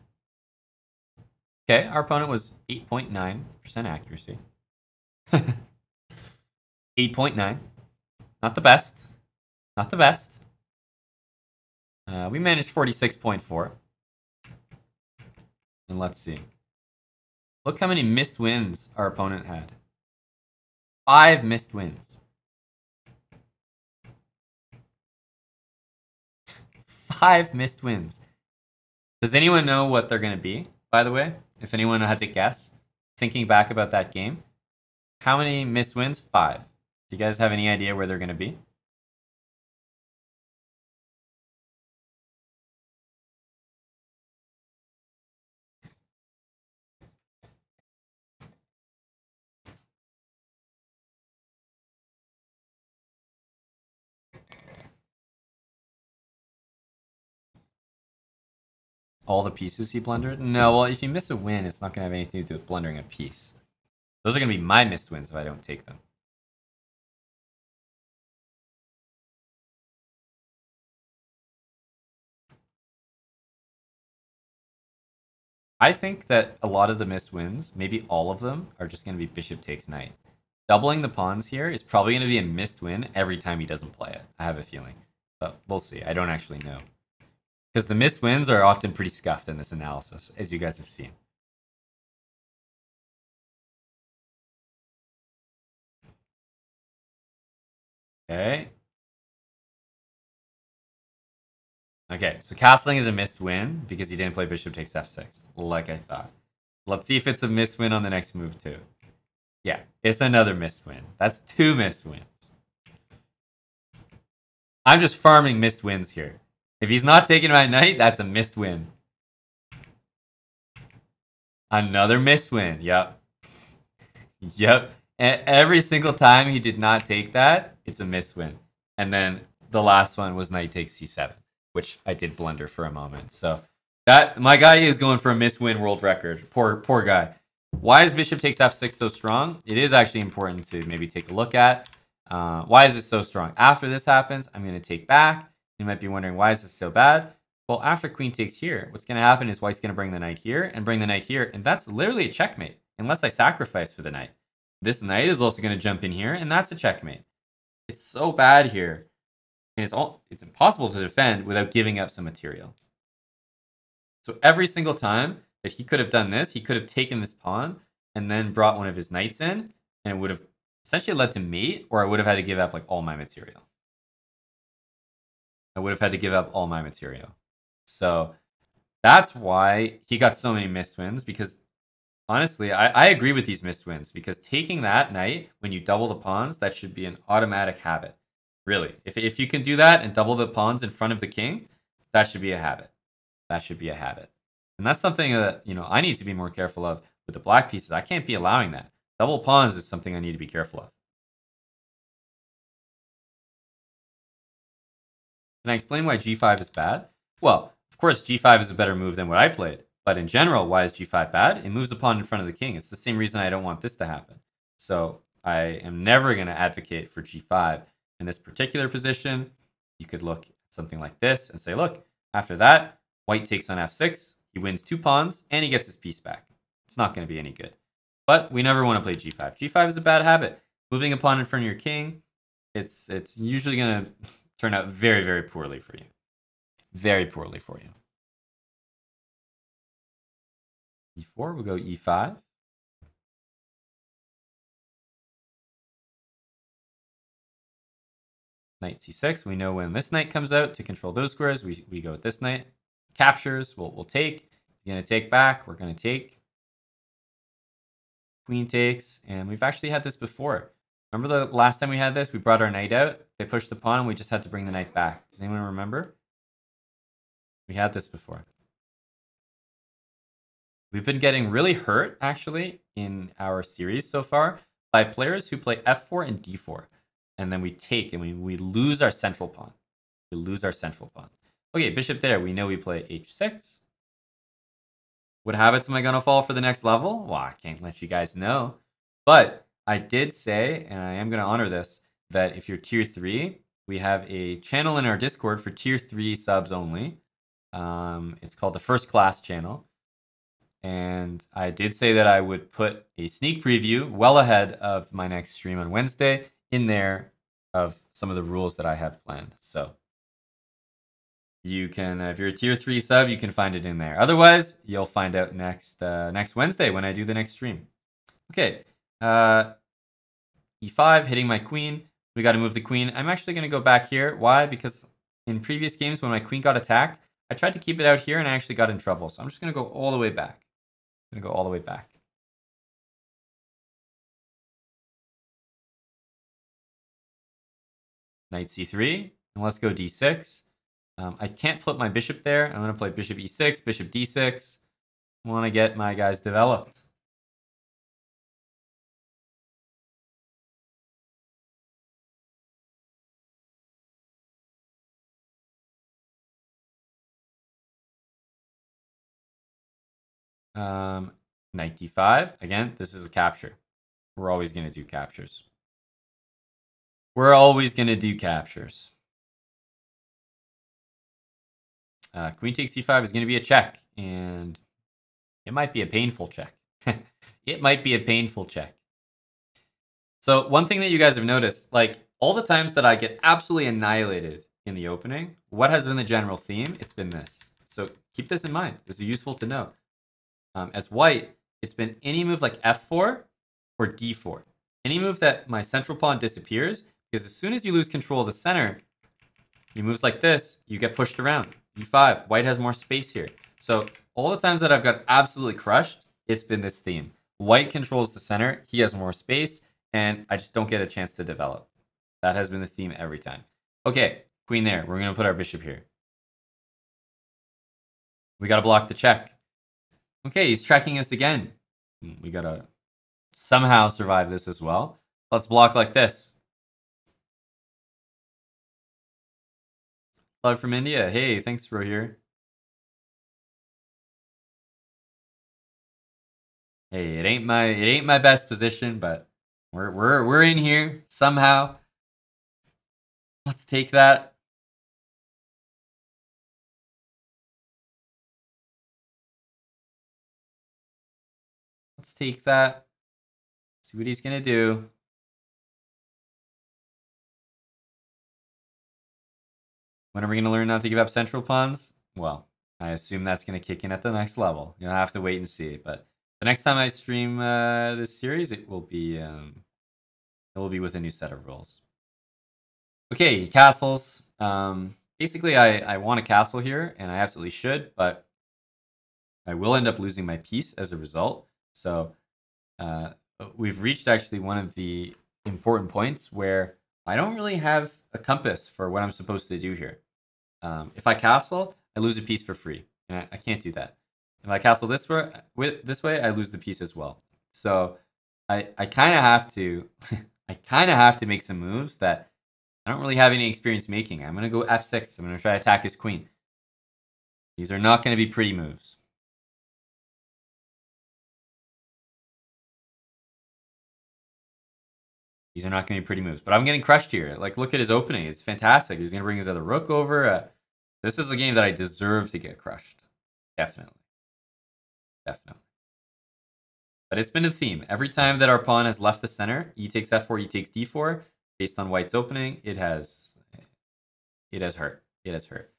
Okay, our opponent was 8.9% accuracy. 8.9. Not the best. Not the best. We managed 46.4. And let's see. Look how many missed wins our opponent had. 5 missed wins. 5 missed wins. Does anyone know what they're going to be, by the way? If anyone had to guess, thinking back about that game, how many missed wins? 5. Do you guys have any idea where they're going to be? All the pieces he blundered? No, well, if you miss a win, it's not going to have anything to do with blundering a piece. Those are going to be my missed wins if I don't take them. I think that a lot of the missed wins, maybe all of them, are just going to be bishop takes knight. Doubling the pawns here is probably going to be a missed win every time he doesn't play it. I have a feeling. But we'll see. I don't actually know. Because the missed wins are often pretty scuffed in this analysis, as you guys have seen. Okay. Okay, so castling is a missed win because he didn't play bishop takes f6, like I thought. Let's see if it's a missed win on the next move, too. Yeah, it's another missed win. That's 2 missed wins. I'm just farming missed wins here. If he's not taking my knight, that's a missed win. Another missed win. Yep. Yep. And every single time he did not take that, it's a missed win. And then the last one was knight takes c7, which I did blunder for a moment. So that my guy is going for a missed win world record. Poor guy. Why is bishop takes f6 so strong? It is actually important to maybe take a look at. Why is it so strong? After this happens, I'm going to take back. You might be wondering, why is this so bad? Well, after queen takes here, what's going to happen is white's going to bring the knight here, and that's literally a checkmate, unless I sacrifice for the knight. This knight is also going to jump in here, and that's a checkmate. It's so bad here, and it's impossible to defend without giving up some material. So every single time that he could have done this, he could have taken this pawn, and then brought one of his knights in, and it would have essentially led to mate, or I would have had to give up like all my material. I would have had to give up all my material. So that's why he got so many missed wins, because Honestly, I agree with these missed wins, because taking that knight, when you double the pawns, that should be an automatic habit. Really, if you can do that and double the pawns in front of the king, that should be a habit. That should be a habit. And that's something that, you know, I need to be more careful of with the black pieces. I can't be allowing that. Double pawns is something I need to be careful of. Can I explain why g5 is bad? Well, of course, g5 is a better move than what I played. But in general, why is g5 bad? It moves a pawn in front of the king. It's the same reason I don't want this to happen. So I am never going to advocate for g5. In this particular position, you could look at something like this and say, look, after that, white takes on f6. He wins 2 pawns, and he gets his piece back. It's not going to be any good. But we never want to play g5. g5 is a bad habit. Moving a pawn in front of your king, it's usually going to turn out very, very poorly for you. Very poorly for you. e4, we'll go e5. Knight c6, we know when this knight comes out to control those squares, we go with this knight. Captures, we'll take. He's going to take back, we're going to take. Queen takes, and we've actually had this before. Remember the last time we had this? We brought our knight out, they pushed the pawn, and we just had to bring the knight back. Does anyone remember? We had this before. We've been getting really hurt, actually, in our series so far by players who play f4 and d4. And then we take and we lose our central pawn. We lose our central pawn. Okay, bishop there. We know we play h6. What habits am I going to fall for the next level? Well, I can't let you guys know. But I did say, and I am going to honor this, that if you're tier 3, we have a channel in our Discord for tier 3 subs only. It's called the First Class channel. And I did say that I would put a sneak preview well ahead of my next stream on Wednesday in there of some of the rules that I have planned. So you can, if you're a tier 3 sub, you can find it in there. Otherwise, you'll find out next Wednesday when I do the next stream. Okay, e5, hitting my queen. We got to move the queen. I'm actually going to go back here. Why? Because in previous games when my queen got attacked, I tried to keep it out here and I actually got in trouble. So I'm just going to go all the way back. I'm going to go all the way back. Knight c3, and let's go d6. I can't put my bishop there. I'm going to play bishop e6, bishop d6. I want to get my guys developed. Knight d5. Again, this is a capture. We're always going to do captures. We're always going to do captures. Queen takes c5 is going to be a check, and it might be a painful check. It might be a painful check. So one thing that you guys have noticed, like all the times that I get absolutely annihilated in the opening, what has been the general theme? It's been this. So keep this in mind. This is useful to know. As white, it's been any move like f4 or d4. Any move that my central pawn disappears, because as soon as you lose control of the center, you moves like this, you get pushed around. e5, white has more space here. So all the times that I've got absolutely crushed, it's been this theme. White controls the center, he has more space, and I just don't get a chance to develop. That has been the theme every time. Okay, queen there. We're going to put our bishop here. We got to block the check. Okay, he's tracking us again. We got to somehow survive this as well. Let's block like this. Love from India. Hey, thanks, Rohir. Hey, it ain't my best position, but we're in here somehow. Let's take that. Let's take that. See what he's gonna do. When are we gonna learn not to give up central pawns? Well, I assume that's gonna kick in at the next level. You'll have to wait and see. But the next time I stream this series, it will be with a new set of rules. Okay, castles. Basically, I want a castle here, and I absolutely should, but I will end up losing my piece as a result. So we've reached actually one of the important points where I don't really have a compass for what I'm supposed to do here. If I castle, I lose a piece for free, and I can't do that. If I castle this way, I lose the piece as well. So I kind of have to, make some moves that I don't really have any experience making. I'm going to go f6. I'm going to try to attack his queen. These are not going to be pretty moves. These are not going to be pretty moves, but I'm getting crushed here. Like, look at his opening. It's fantastic. He's going to bring his other rook over. This is a game that I deserve to get crushed. Definitely. Definitely. But it's been a theme. Every time that our pawn has left the center, e takes f4, e takes d4, based on white's opening, it has hurt. It has hurt.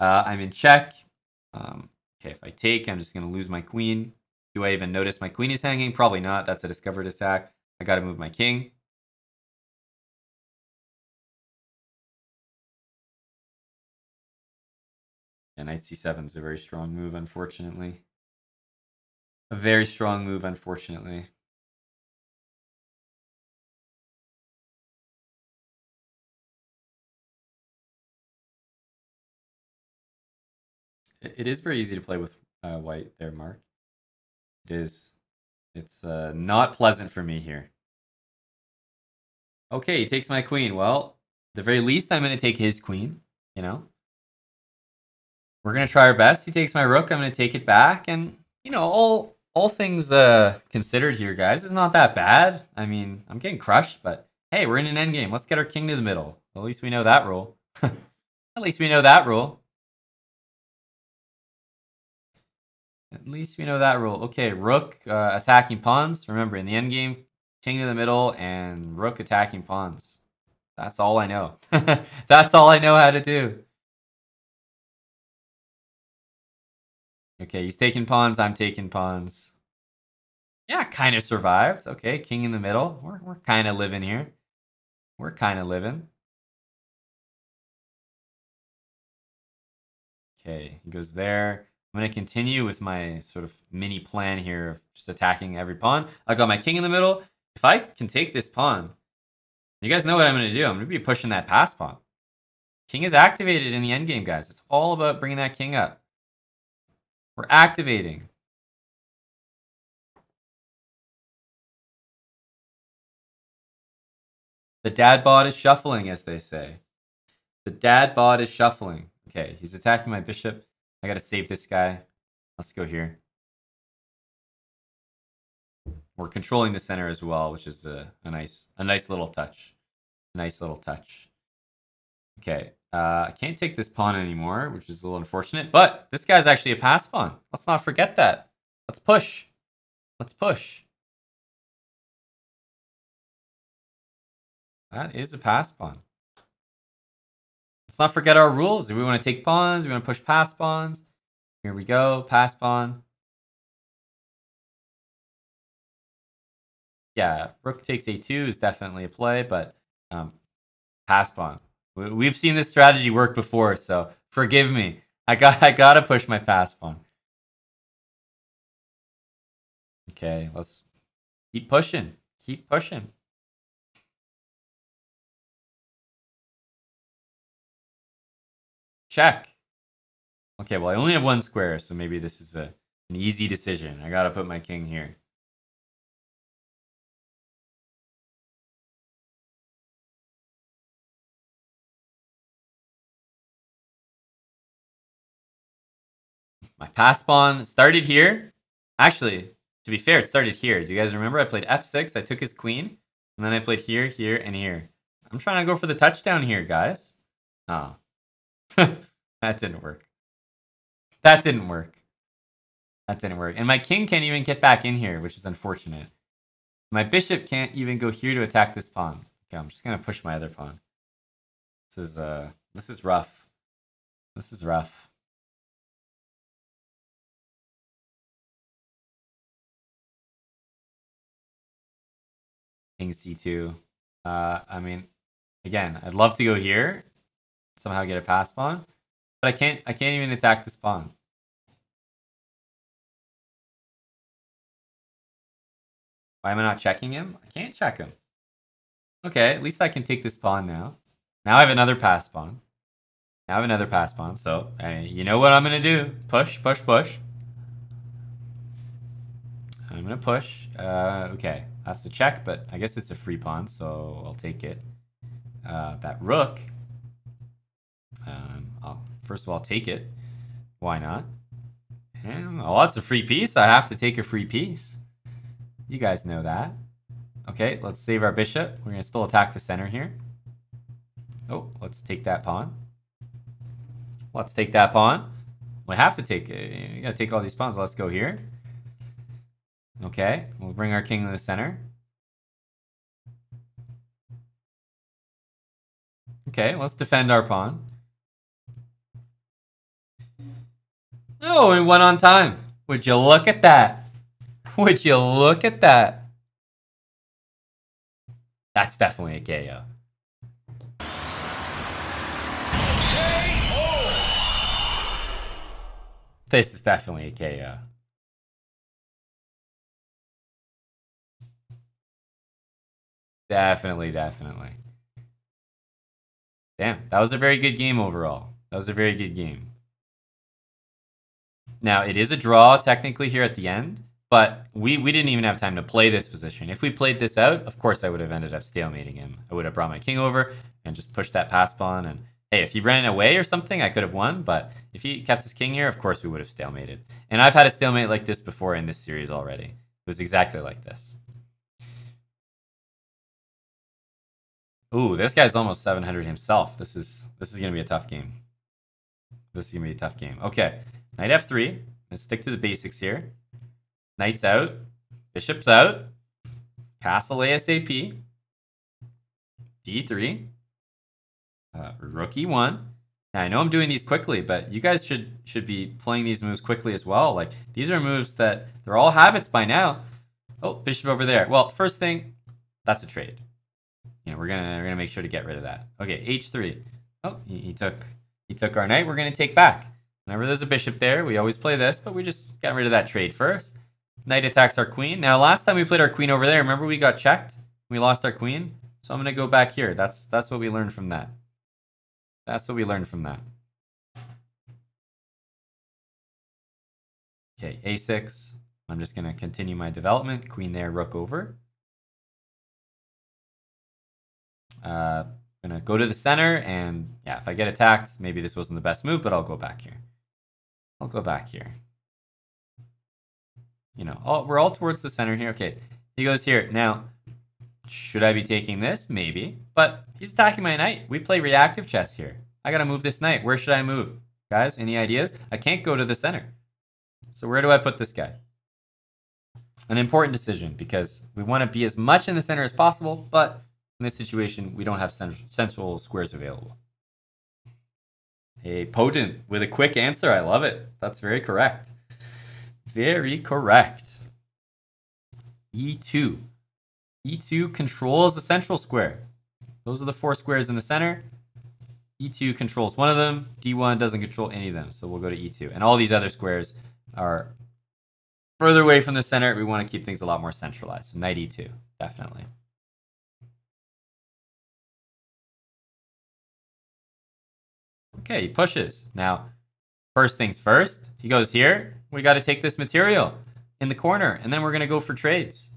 I'm in check. Okay, if I take, I'm just going to lose my queen. Do I even notice my queen is hanging? Probably not. That's a discovered attack. I got to move my king. And knight c7 is a very strong move, unfortunately. A very strong move, unfortunately. It is very easy to play with white there, Mark. It is. It's not pleasant for me here. Okay, he takes my queen. Well, at the very least, I'm going to take his queen, you know. We're going to try our best. He takes my rook. I'm going to take it back. And, you know, all things considered here, guys, it's not that bad. I mean, I'm getting crushed, but hey, we're in an endgame. Let's get our king to the middle. At least we know that rule. At least we know that rule. At least we know that rule. Okay, rook attacking pawns. Remember, in the endgame, king to the middle and rook attacking pawns. That's all I know. That's all I know how to do. Okay, he's taking pawns, I'm taking pawns. Yeah, kind of survived. Okay, king in the middle. We're kind of living here. We're kind of living. Okay, he goes there. I'm going to continue with my sort of mini plan here of just attacking every pawn. I've got my king in the middle. If I can take this pawn, you guys know what I'm going to do. I'm going to be pushing that pass pawn. King is activated in the endgame, guys. It's all about bringing that king up. We're activating. The dad bod is shuffling, as they say. The dad bod is shuffling. Okay, he's attacking my bishop. I gotta save this guy. Let's go here. We're controlling the center as well, which is a nice little touch. Nice little touch. Okay. I can't take this pawn anymore, which is a little unfortunate, but this guy's actually a pass pawn. Let's not forget that. Let's push. Let's push. That is a pass pawn. Let's not forget our rules. If we want to take pawns, we want to push pass pawns. Here we go, pass pawn. Yeah, rook takes a2 is definitely a play, but pass pawn. We've seen this strategy work before, so forgive me. I got to push my pass pawn. Okay, let's keep pushing. Keep pushing. Check. Okay, well, I only have one square, so maybe this is an easy decision. I got to put my king here. My pass pawn started here. Actually, to be fair, it started here. Do you guys remember? I played f6, I took his queen, and then I played here, here, and here. I'm trying to go for the touchdown here, guys. Oh. That didn't work. That didn't work. That didn't work. And my king can't even get back in here, which is unfortunate. My bishop can't even go here to attack this pawn. Okay, I'm just going to push my other pawn. This is rough. This is rough. King c2. I mean, again, I'd love to go here, somehow get a pass pawn, but I can't even attack this pawn. Why am I not checking him? I can't check him. Okay, at least I can take this pawn now. Now I have another pass pawn. Now I have another pass pawn, so you know what I'm going to do. Push, push, push. I'm going to push. Okay, that's the check, but I guess it's a free pawn, so I'll take it. That rook. I'll, first of all, take it. Why not? And, oh, that's a free piece. I have to take a free piece. You guys know that. Okay, let's save our bishop. We're going to still attack the center here. Oh, let's take that pawn. Let's take that pawn. We have to take it. We got to take all these pawns. Let's go here. Okay, we'll bring our king to the center. Okay, let's defend our pawn. Oh, it went on time. Would you look at that? Would you look at that? That's definitely a KO. This is definitely a KO. Definitely, definitely. Damn, that was a very good game overall. That was a very good game. Now, it is a draw technically here at the end, but we didn't even have time to play this position. If we played this out, of course I would have ended up stalemating him. I would have brought my king over and just pushed that pass pawn. And hey, if he ran away or something, I could have won. But if he kept his king here, of course we would have stalemated. And I've had a stalemate like this before in this series already. It was exactly like this. Ooh, this guy's almost 700 himself. This is going to be a tough game. This is going to be a tough game. Okay, knight f3. Let's stick to the basics here. Knight's out, bishop's out, castle ASAP, d3, rook e1. Now I know I'm doing these quickly, but you guys should be playing these moves quickly as well. Like, these are moves that they're all habits by now. Oh, bishop over there. Well, first thing, that's a trade. You know, we're gonna make sure to get rid of that. Okay, h3. Oh, he took our knight. We're gonna take back. Whenever there's a bishop there, we always play this, but we just got rid of that trade first. Knight attacks our queen. Now, last time we played our queen over there, remember we got checked? We lost our queen. So I'm going to go back here. That's what we learned from that. That's what we learned from that. Okay, a6. I'm just going to continue my development. Queen there, rook over. I'm going to go to the center, and yeah, if I get attacked, maybe this wasn't the best move, but I'll go back here. I'll go back here. You know, we're all towards the center here. Okay, he goes here. Now, should I be taking this? Maybe. But he's attacking my knight. We play reactive chess here. I got to move this knight. Where should I move? Guys, any ideas? I can't go to the center. So where do I put this guy? An important decision, because we want to be as much in the center as possible, but in this situation, we don't have central squares available. Hey, potent with a quick answer. I love it. That's very correct. Very correct. E2. E2 controls the central square. Those are the four squares in the center. E2 controls one of them. D1 doesn't control any of them. So we'll go to E2. And all these other squares are further away from the center. We want to keep things a lot more centralized. So knight E2, definitely. Okay, he pushes. Now, first things first, he goes here. We got to take this material in the corner, and then we're going to go for trades.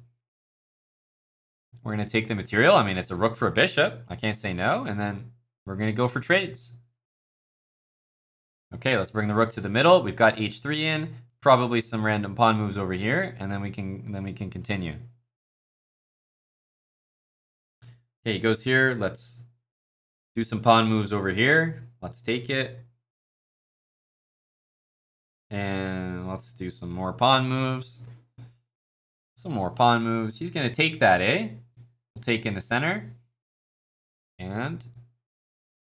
We're going to take the material. I mean, it's a rook for a bishop. I can't say no. And then we're going to go for trades. Okay, let's bring the rook to the middle. We've got h3 in, probably some random pawn moves over here, and then we can continue. Okay, he goes here. Let's do some pawn moves over here. Let's take it. And let's do some more pawn moves. Some more pawn moves. He's going to take that, eh? We'll take in the center. And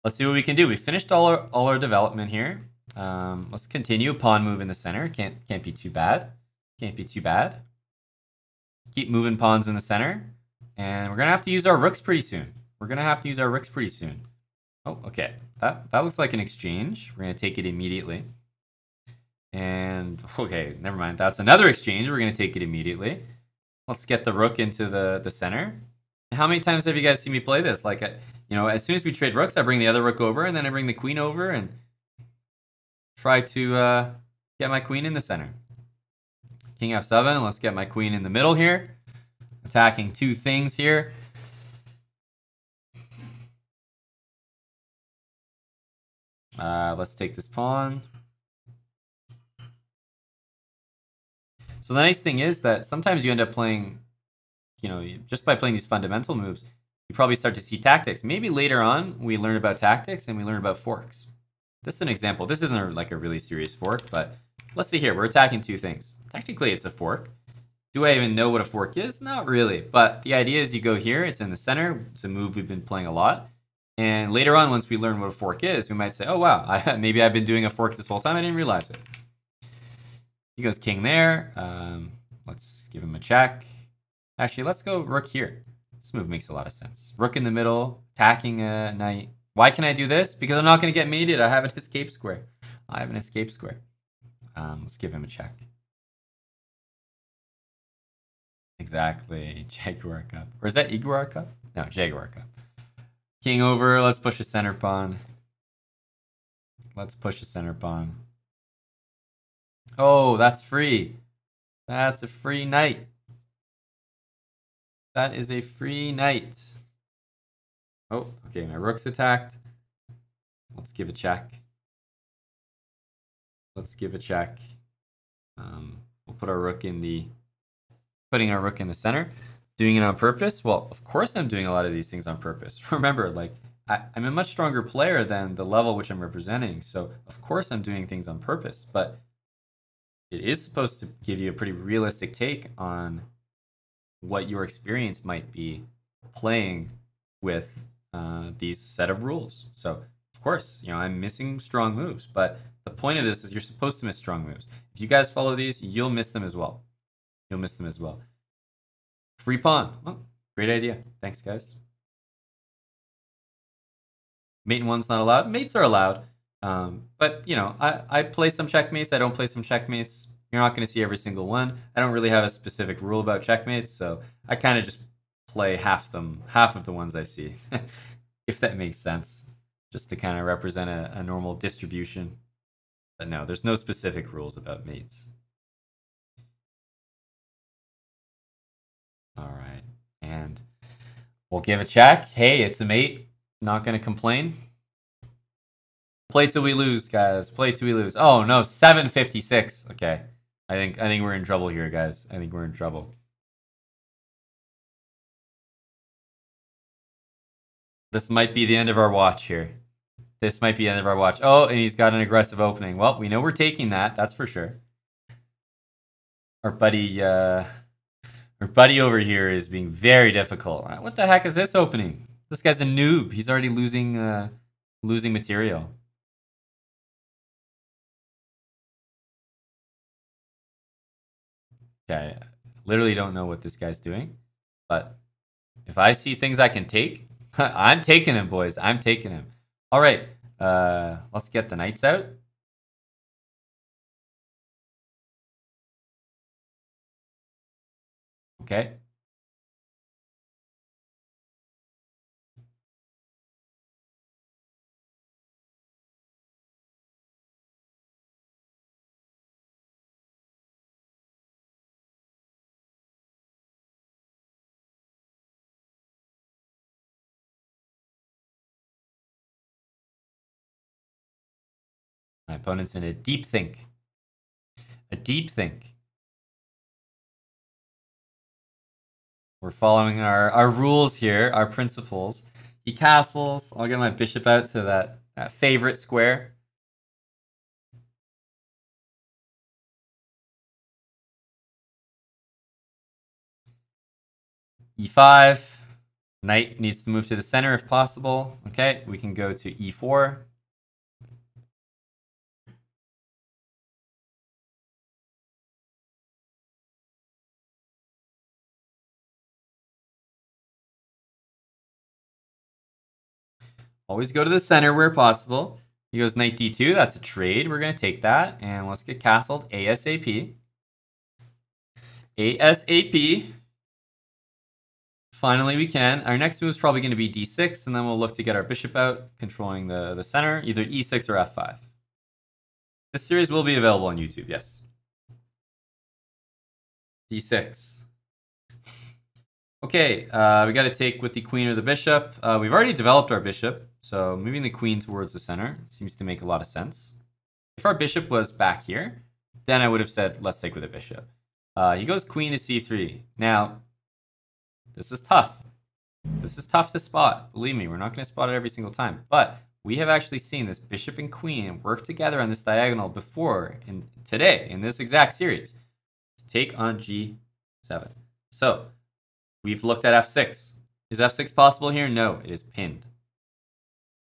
let's see what we can do. We finished all our development here. Let's continue. Pawn move in the center. Can't be too bad. Can't be too bad. Keep moving pawns in the center. And we're going to have to use our rooks pretty soon. We're going to have to use our rooks pretty soon. Oh, okay. That looks like an exchange. We're going to take it immediately. And okay, never mind. That's another exchange. We're going to take it immediately. Let's get the rook into the center. How many times have you guys seen me play this? Like, you know, as soon as we trade rooks, I bring the other rook over, and then I bring the queen over and try to get my queen in the center. King f7, let's get my queen in the middle here. Attacking two things here. Let's take this pawn. So the nice thing is that sometimes you end up playing, you know, just by playing these fundamental moves, you probably start to see tactics. Maybe later on we learn about tactics and we learn about forks. This is an example. This isn't like a really serious fork, but let's see here. We're attacking two things. Technically, it's a fork. Do I even know what a fork is? Not really. But the idea is you go here. It's in the center. It's a move we've been playing a lot. And later on, once we learn what a fork is, we might say, oh, wow, maybe I've been doing a fork this whole time. I didn't realize it. He goes king there. Let's give him a check. Actually, let's go rook here. This move makes a lot of sense. Rook in the middle, attacking a knight. Why can I do this? Because I'm not going to get mated. I have an escape square. Let's give him a check. Exactly. Jaguar cup. Or is that Iguar cup? No, Jaguar cup. King over. Let's push a center pawn. Oh, that's free. That's a free knight. That is a free knight. Oh, okay. My rook's attacked. Let's give a check. We'll put our rook in the... Putting our rook in the center. Doing it on purpose? Well, of course I'm doing a lot of these things on purpose. Remember, like, I'm a much stronger player than the level which I'm representing. So, of course I'm doing things on purpose. But it is supposed to give you a pretty realistic take on what your experience might be playing with these set of rules. So, of course, you know, I'm missing strong moves, but the point of this is you're supposed to miss strong moves. If you guys follow these, you'll miss them as well. Free pawn. Oh, great idea. Thanks, guys. Mate in one's not allowed. Mates are allowed. But, you know, I play some checkmates. I don't play some checkmates. You're not going to see every single one. I don't really have a specific rule about checkmates, so I kind of just play half of the ones I see, if that makes sense, just to kind of represent a normal distribution. But no, there's no specific rules about mates. All right, and we'll give a check. Hey, it's a mate. Not going to complain. Play till we lose, guys. Play till we lose. Oh no, 756. Okay, I think we're in trouble here, guys. I think we're in trouble. This might be the end of our watch here. Oh, and he's got an aggressive opening. Well, we know we're taking that. That's for sure. Our buddy over here is being very difficult. What the heck is this opening? This guy's a noob. He's already losing, losing material. Okay, I literally don't know what this guy's doing, but if I see things I can take, I'm taking him, boys. I'm taking him. All right, let's get the knights out. Okay. My opponent's in a deep think. We're following our rules here, our principles. He castles. I'll get my bishop out to that favorite square. E5. Knight needs to move to the center if possible. Okay, we can go to E4. Always go to the center where possible. He goes knight d2. That's a trade. We're going to take that. And let's get castled ASAP. Finally, we can. Our next move is probably going to be d6, and then we'll look to get our bishop out, controlling the center, either e6 or f5. This series will be available on YouTube, yes. d6. Okay, we got to take with the queen or the bishop. We've already developed our bishop, so moving the queen towards the center seems to make a lot of sense. If our bishop was back here, then I would have said, let's take with a bishop. He goes queen to c3. Now, this is tough. This is tough to spot. Believe me, we're not going to spot it every single time. But we have actually seen this bishop and queen work together on this diagonal before and today in this exact series to take on g7. So, we've looked at f6. Is f6 possible here? No, it is pinned.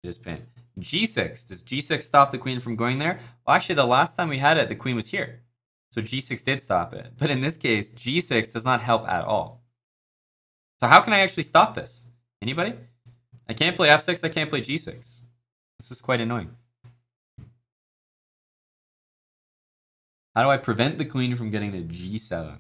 It is pinned. g6. Does g6 stop the queen from going there? Well, actually, the last time we had it, the queen was here. So g6 did stop it. But in this case, g6 does not help at all. So how can I actually stop this? Anybody? I can't play f6. I can't play g6. This is quite annoying. How do I prevent the queen from getting to g7?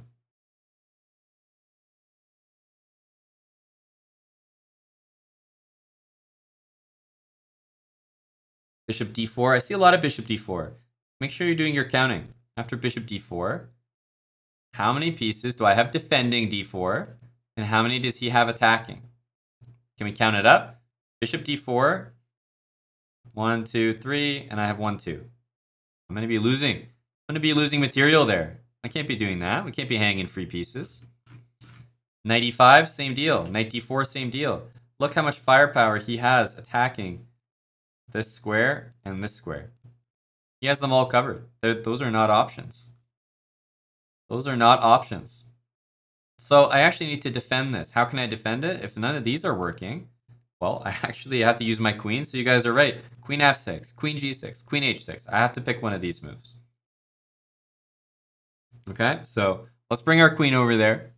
Bishop d4. I see a lot of bishop d4. Make sure you're doing your counting. After bishop d4, how many pieces do I have defending d4? And how many does he have attacking? Can we count it up? Bishop d4. 1, 2, 3. And I have 1, 2. I'm going to be losing. I'm going to be losing material there. I can't be doing that. We can't be hanging free pieces. Knight e5. Same deal. Knight d4. Same deal. Look how much firepower he has attacking this square and this square. He has them all covered. Those are not options. Those are not options. So I actually need to defend this. How can I defend it? If none of these are working, well, I actually have to use my queen. So you guys are right. Queen f6, queen g6, queen h6. I have to pick one of these moves. Okay, so let's bring our queen over there.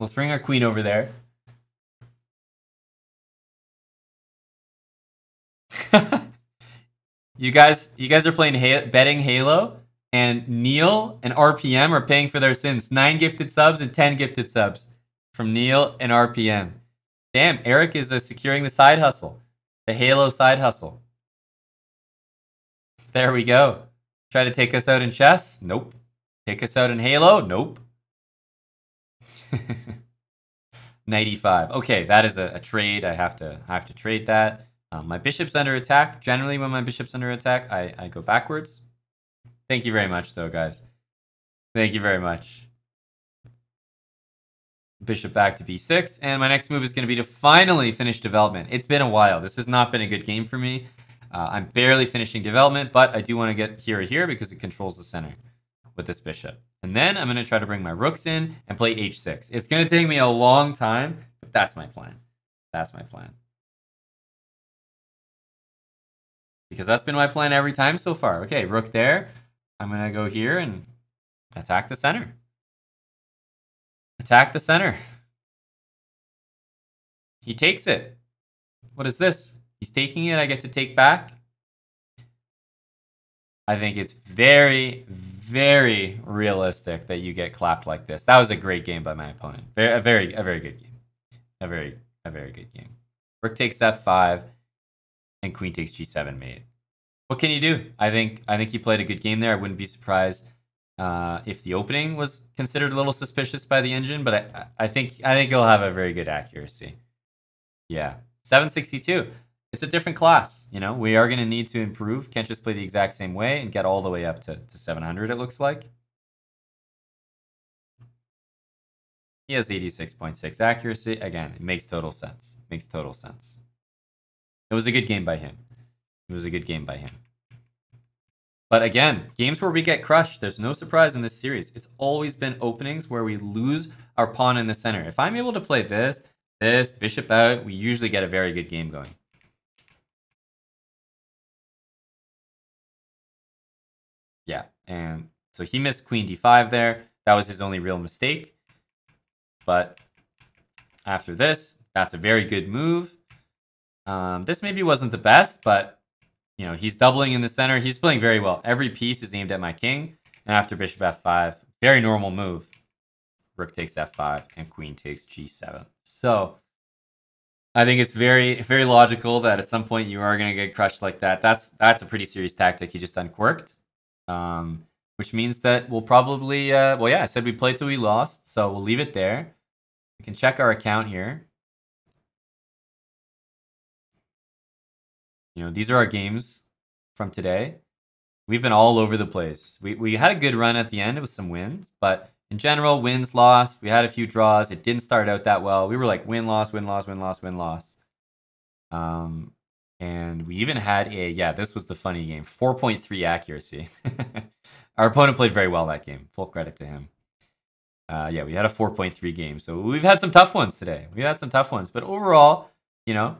Let's bring our queen over there. You guys are playing betting Halo, and Neil and RPM are paying for their sins. 9 gifted subs and 10 gifted subs from Neil and RPM. Damn, Eric is securing the side hustle, the Halo side hustle. There we go. Try to take us out in chess? Nope. Take us out in Halo? Nope. Knight e5. Okay, that is a trade. I have to trade that. My bishop's under attack. Generally, when my bishop's under attack, I go backwards. Thank you very much, though, guys. Thank you very much. Bishop back to b6. And my next move is going to be to finally finish development. It's been a while. This has not been a good game for me. I'm barely finishing development, but I do want to get here or here because it controls the center with this bishop. And then I'm going to try to bring my rooks in and play h6. It's going to take me a long time, but that's my plan. That's my plan. Because that's been my plan every time so far. Okay, rook there. I'm going to go here and attack the center. Attack the center. He takes it. What is this? He's taking it. I get to take back. I think it's very, very realistic that you get clapped like this. That was a great game by my opponent. A very good game. A very good game. Rook takes f5. And queen takes g7 mate. What can you do? I think he played a good game there. I wouldn't be surprised if the opening was considered a little suspicious by the engine, but I think he'll have a very good accuracy. Yeah, 762. It's a different class. You know, we are going to need to improve. Can't just play the exact same way and get all the way up to 700. It looks like he has 86.6 accuracy. Again, it makes total sense. Makes total sense. It was a good game by him. It was a good game by him. But again, games where we get crushed, there's no surprise in this series. It's always been openings where we lose our pawn in the center. If I'm able to play this, bishop out, we usually get a very good game going. Yeah, and so he missed queen d5 there. That was his only real mistake. But after this, that's a very good move. This maybe wasn't the best, but, you know, he's doubling in the center. He's playing very well. Every piece is aimed at my king. And after bishop f5, very normal move. rook takes f5, and queen takes g7. So I think it's very, very logical that at some point you are going to get crushed like that. That's a pretty serious tactic he just uncorked, which means that we'll probably, well, yeah, I said we played till we lost, so we'll leave it there. We can check our account here. You know, these are our games from today. We've been all over the place. We had a good run at the end with some wins, but in general, wins, lost. We had a few draws. It didn't start out that well. We were like win, loss, win, loss, win, loss, win, loss. And we even had a, yeah, this was the funny game, 4.3 accuracy. Our opponent played very well that game. Full credit to him. Yeah, we had a 4.3 game. So we've had some tough ones today. We've had some tough ones. But overall, you know,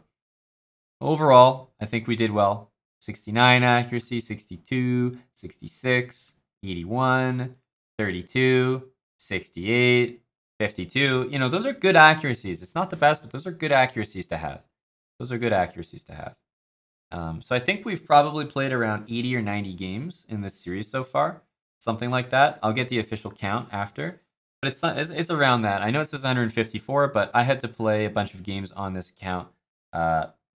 overall, I think we did well. 69 accuracy, 62, 66, 81, 32, 68, 52. You know, those are good accuracies. It's not the best, but those are good accuracies to have. Those are good accuracies to have. So I think we've probably played around 80 or 90 games in this series so far. Something like that. I'll get the official count after. But it's not, it's around that. I know it says 154, but I had to play a bunch of games on this count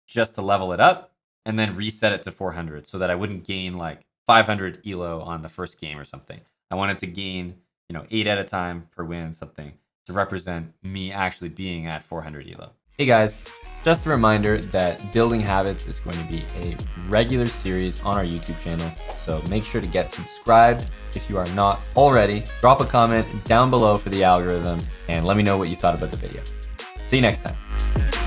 just to level it up, and then reset it to 400 so that I wouldn't gain like 500 ELO on the first game or something. I wanted to gain, you know, 8 at a time per win, something to represent me actually being at 400 ELO. Hey guys, just a reminder that Building Habits is going to be a regular series on our YouTube channel, so make sure to get subscribed if you are not already. Drop a comment down below for the algorithm and let me know what you thought about the video. See you next time.